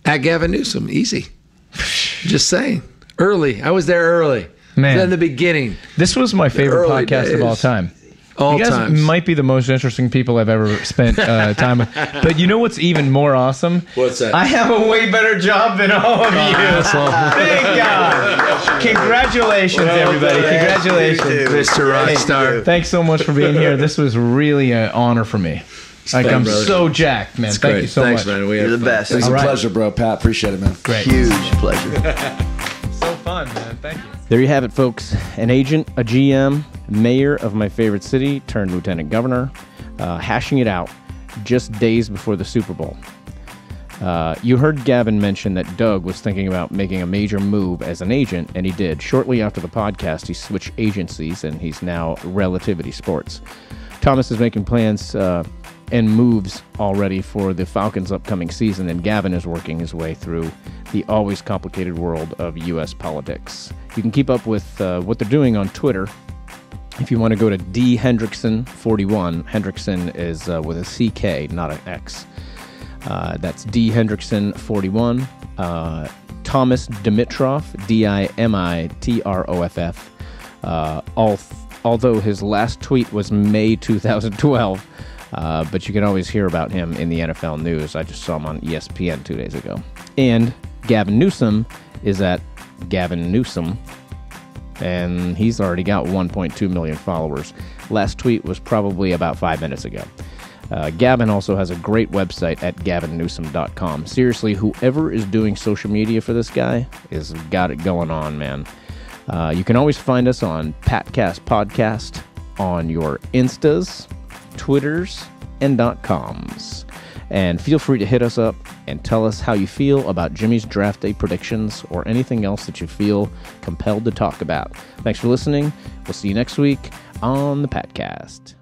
At Gavin Newsom. Easy. Just saying. Early. I was there early. Man. In the beginning. This was my favorite podcast of all time. You guys might be the most interesting people I've ever spent time with. But you know what's even more awesome? What's that? I have a way better job than all of you. Thank God. Congratulations, everybody. Congratulations. Mr. Rockstar. Thanks so much for being here. This was really an honor for me. Like, I'm so jacked, man. Thank you so much. Thanks, man. You're the best. It's a pleasure, bro. Pat, appreciate it, man. Great. Huge pleasure. So fun, man. Thank you. There you have it, folks. An agent, a GM, mayor of my favorite city, turned lieutenant governor, hashing it out just days before the Super Bowl. You heard Gavin mention that Doug was thinking about making a major move as an agent, and he did. Shortly after the podcast, he switched agencies, and he's now Relativity Sports. Thomas is making plans and moves already for the Falcons' upcoming season, and Gavin is working his way through the always complicated world of U.S. politics. You can keep up with what they're doing on Twitter. If you want to go to dhendrickson41, Hendrickson is with a CK, not an X. That's dhendrickson41. Thomas Dimitroff, D-I-M-I-T-R-O-F-F. Although his last tweet was May 2012, but you can always hear about him in the NFL news. I just saw him on ESPN 2 days ago. And Gavin Newsom is at Gavin Newsom, and he's already got 1.2 million followers. Last tweet was probably about 5 minutes ago. Gavin also has a great website at gavinnewsom.com. Seriously, whoever is doing social media for this guy has got it going on, man. You can always find us on Patcast Podcast on your Instas, Twitters, and .coms. And feel free to hit us up and tell us how you feel about Jimmy's draft day predictions or anything else that you feel compelled to talk about. Thanks for listening. We'll see you next week on the Patcast.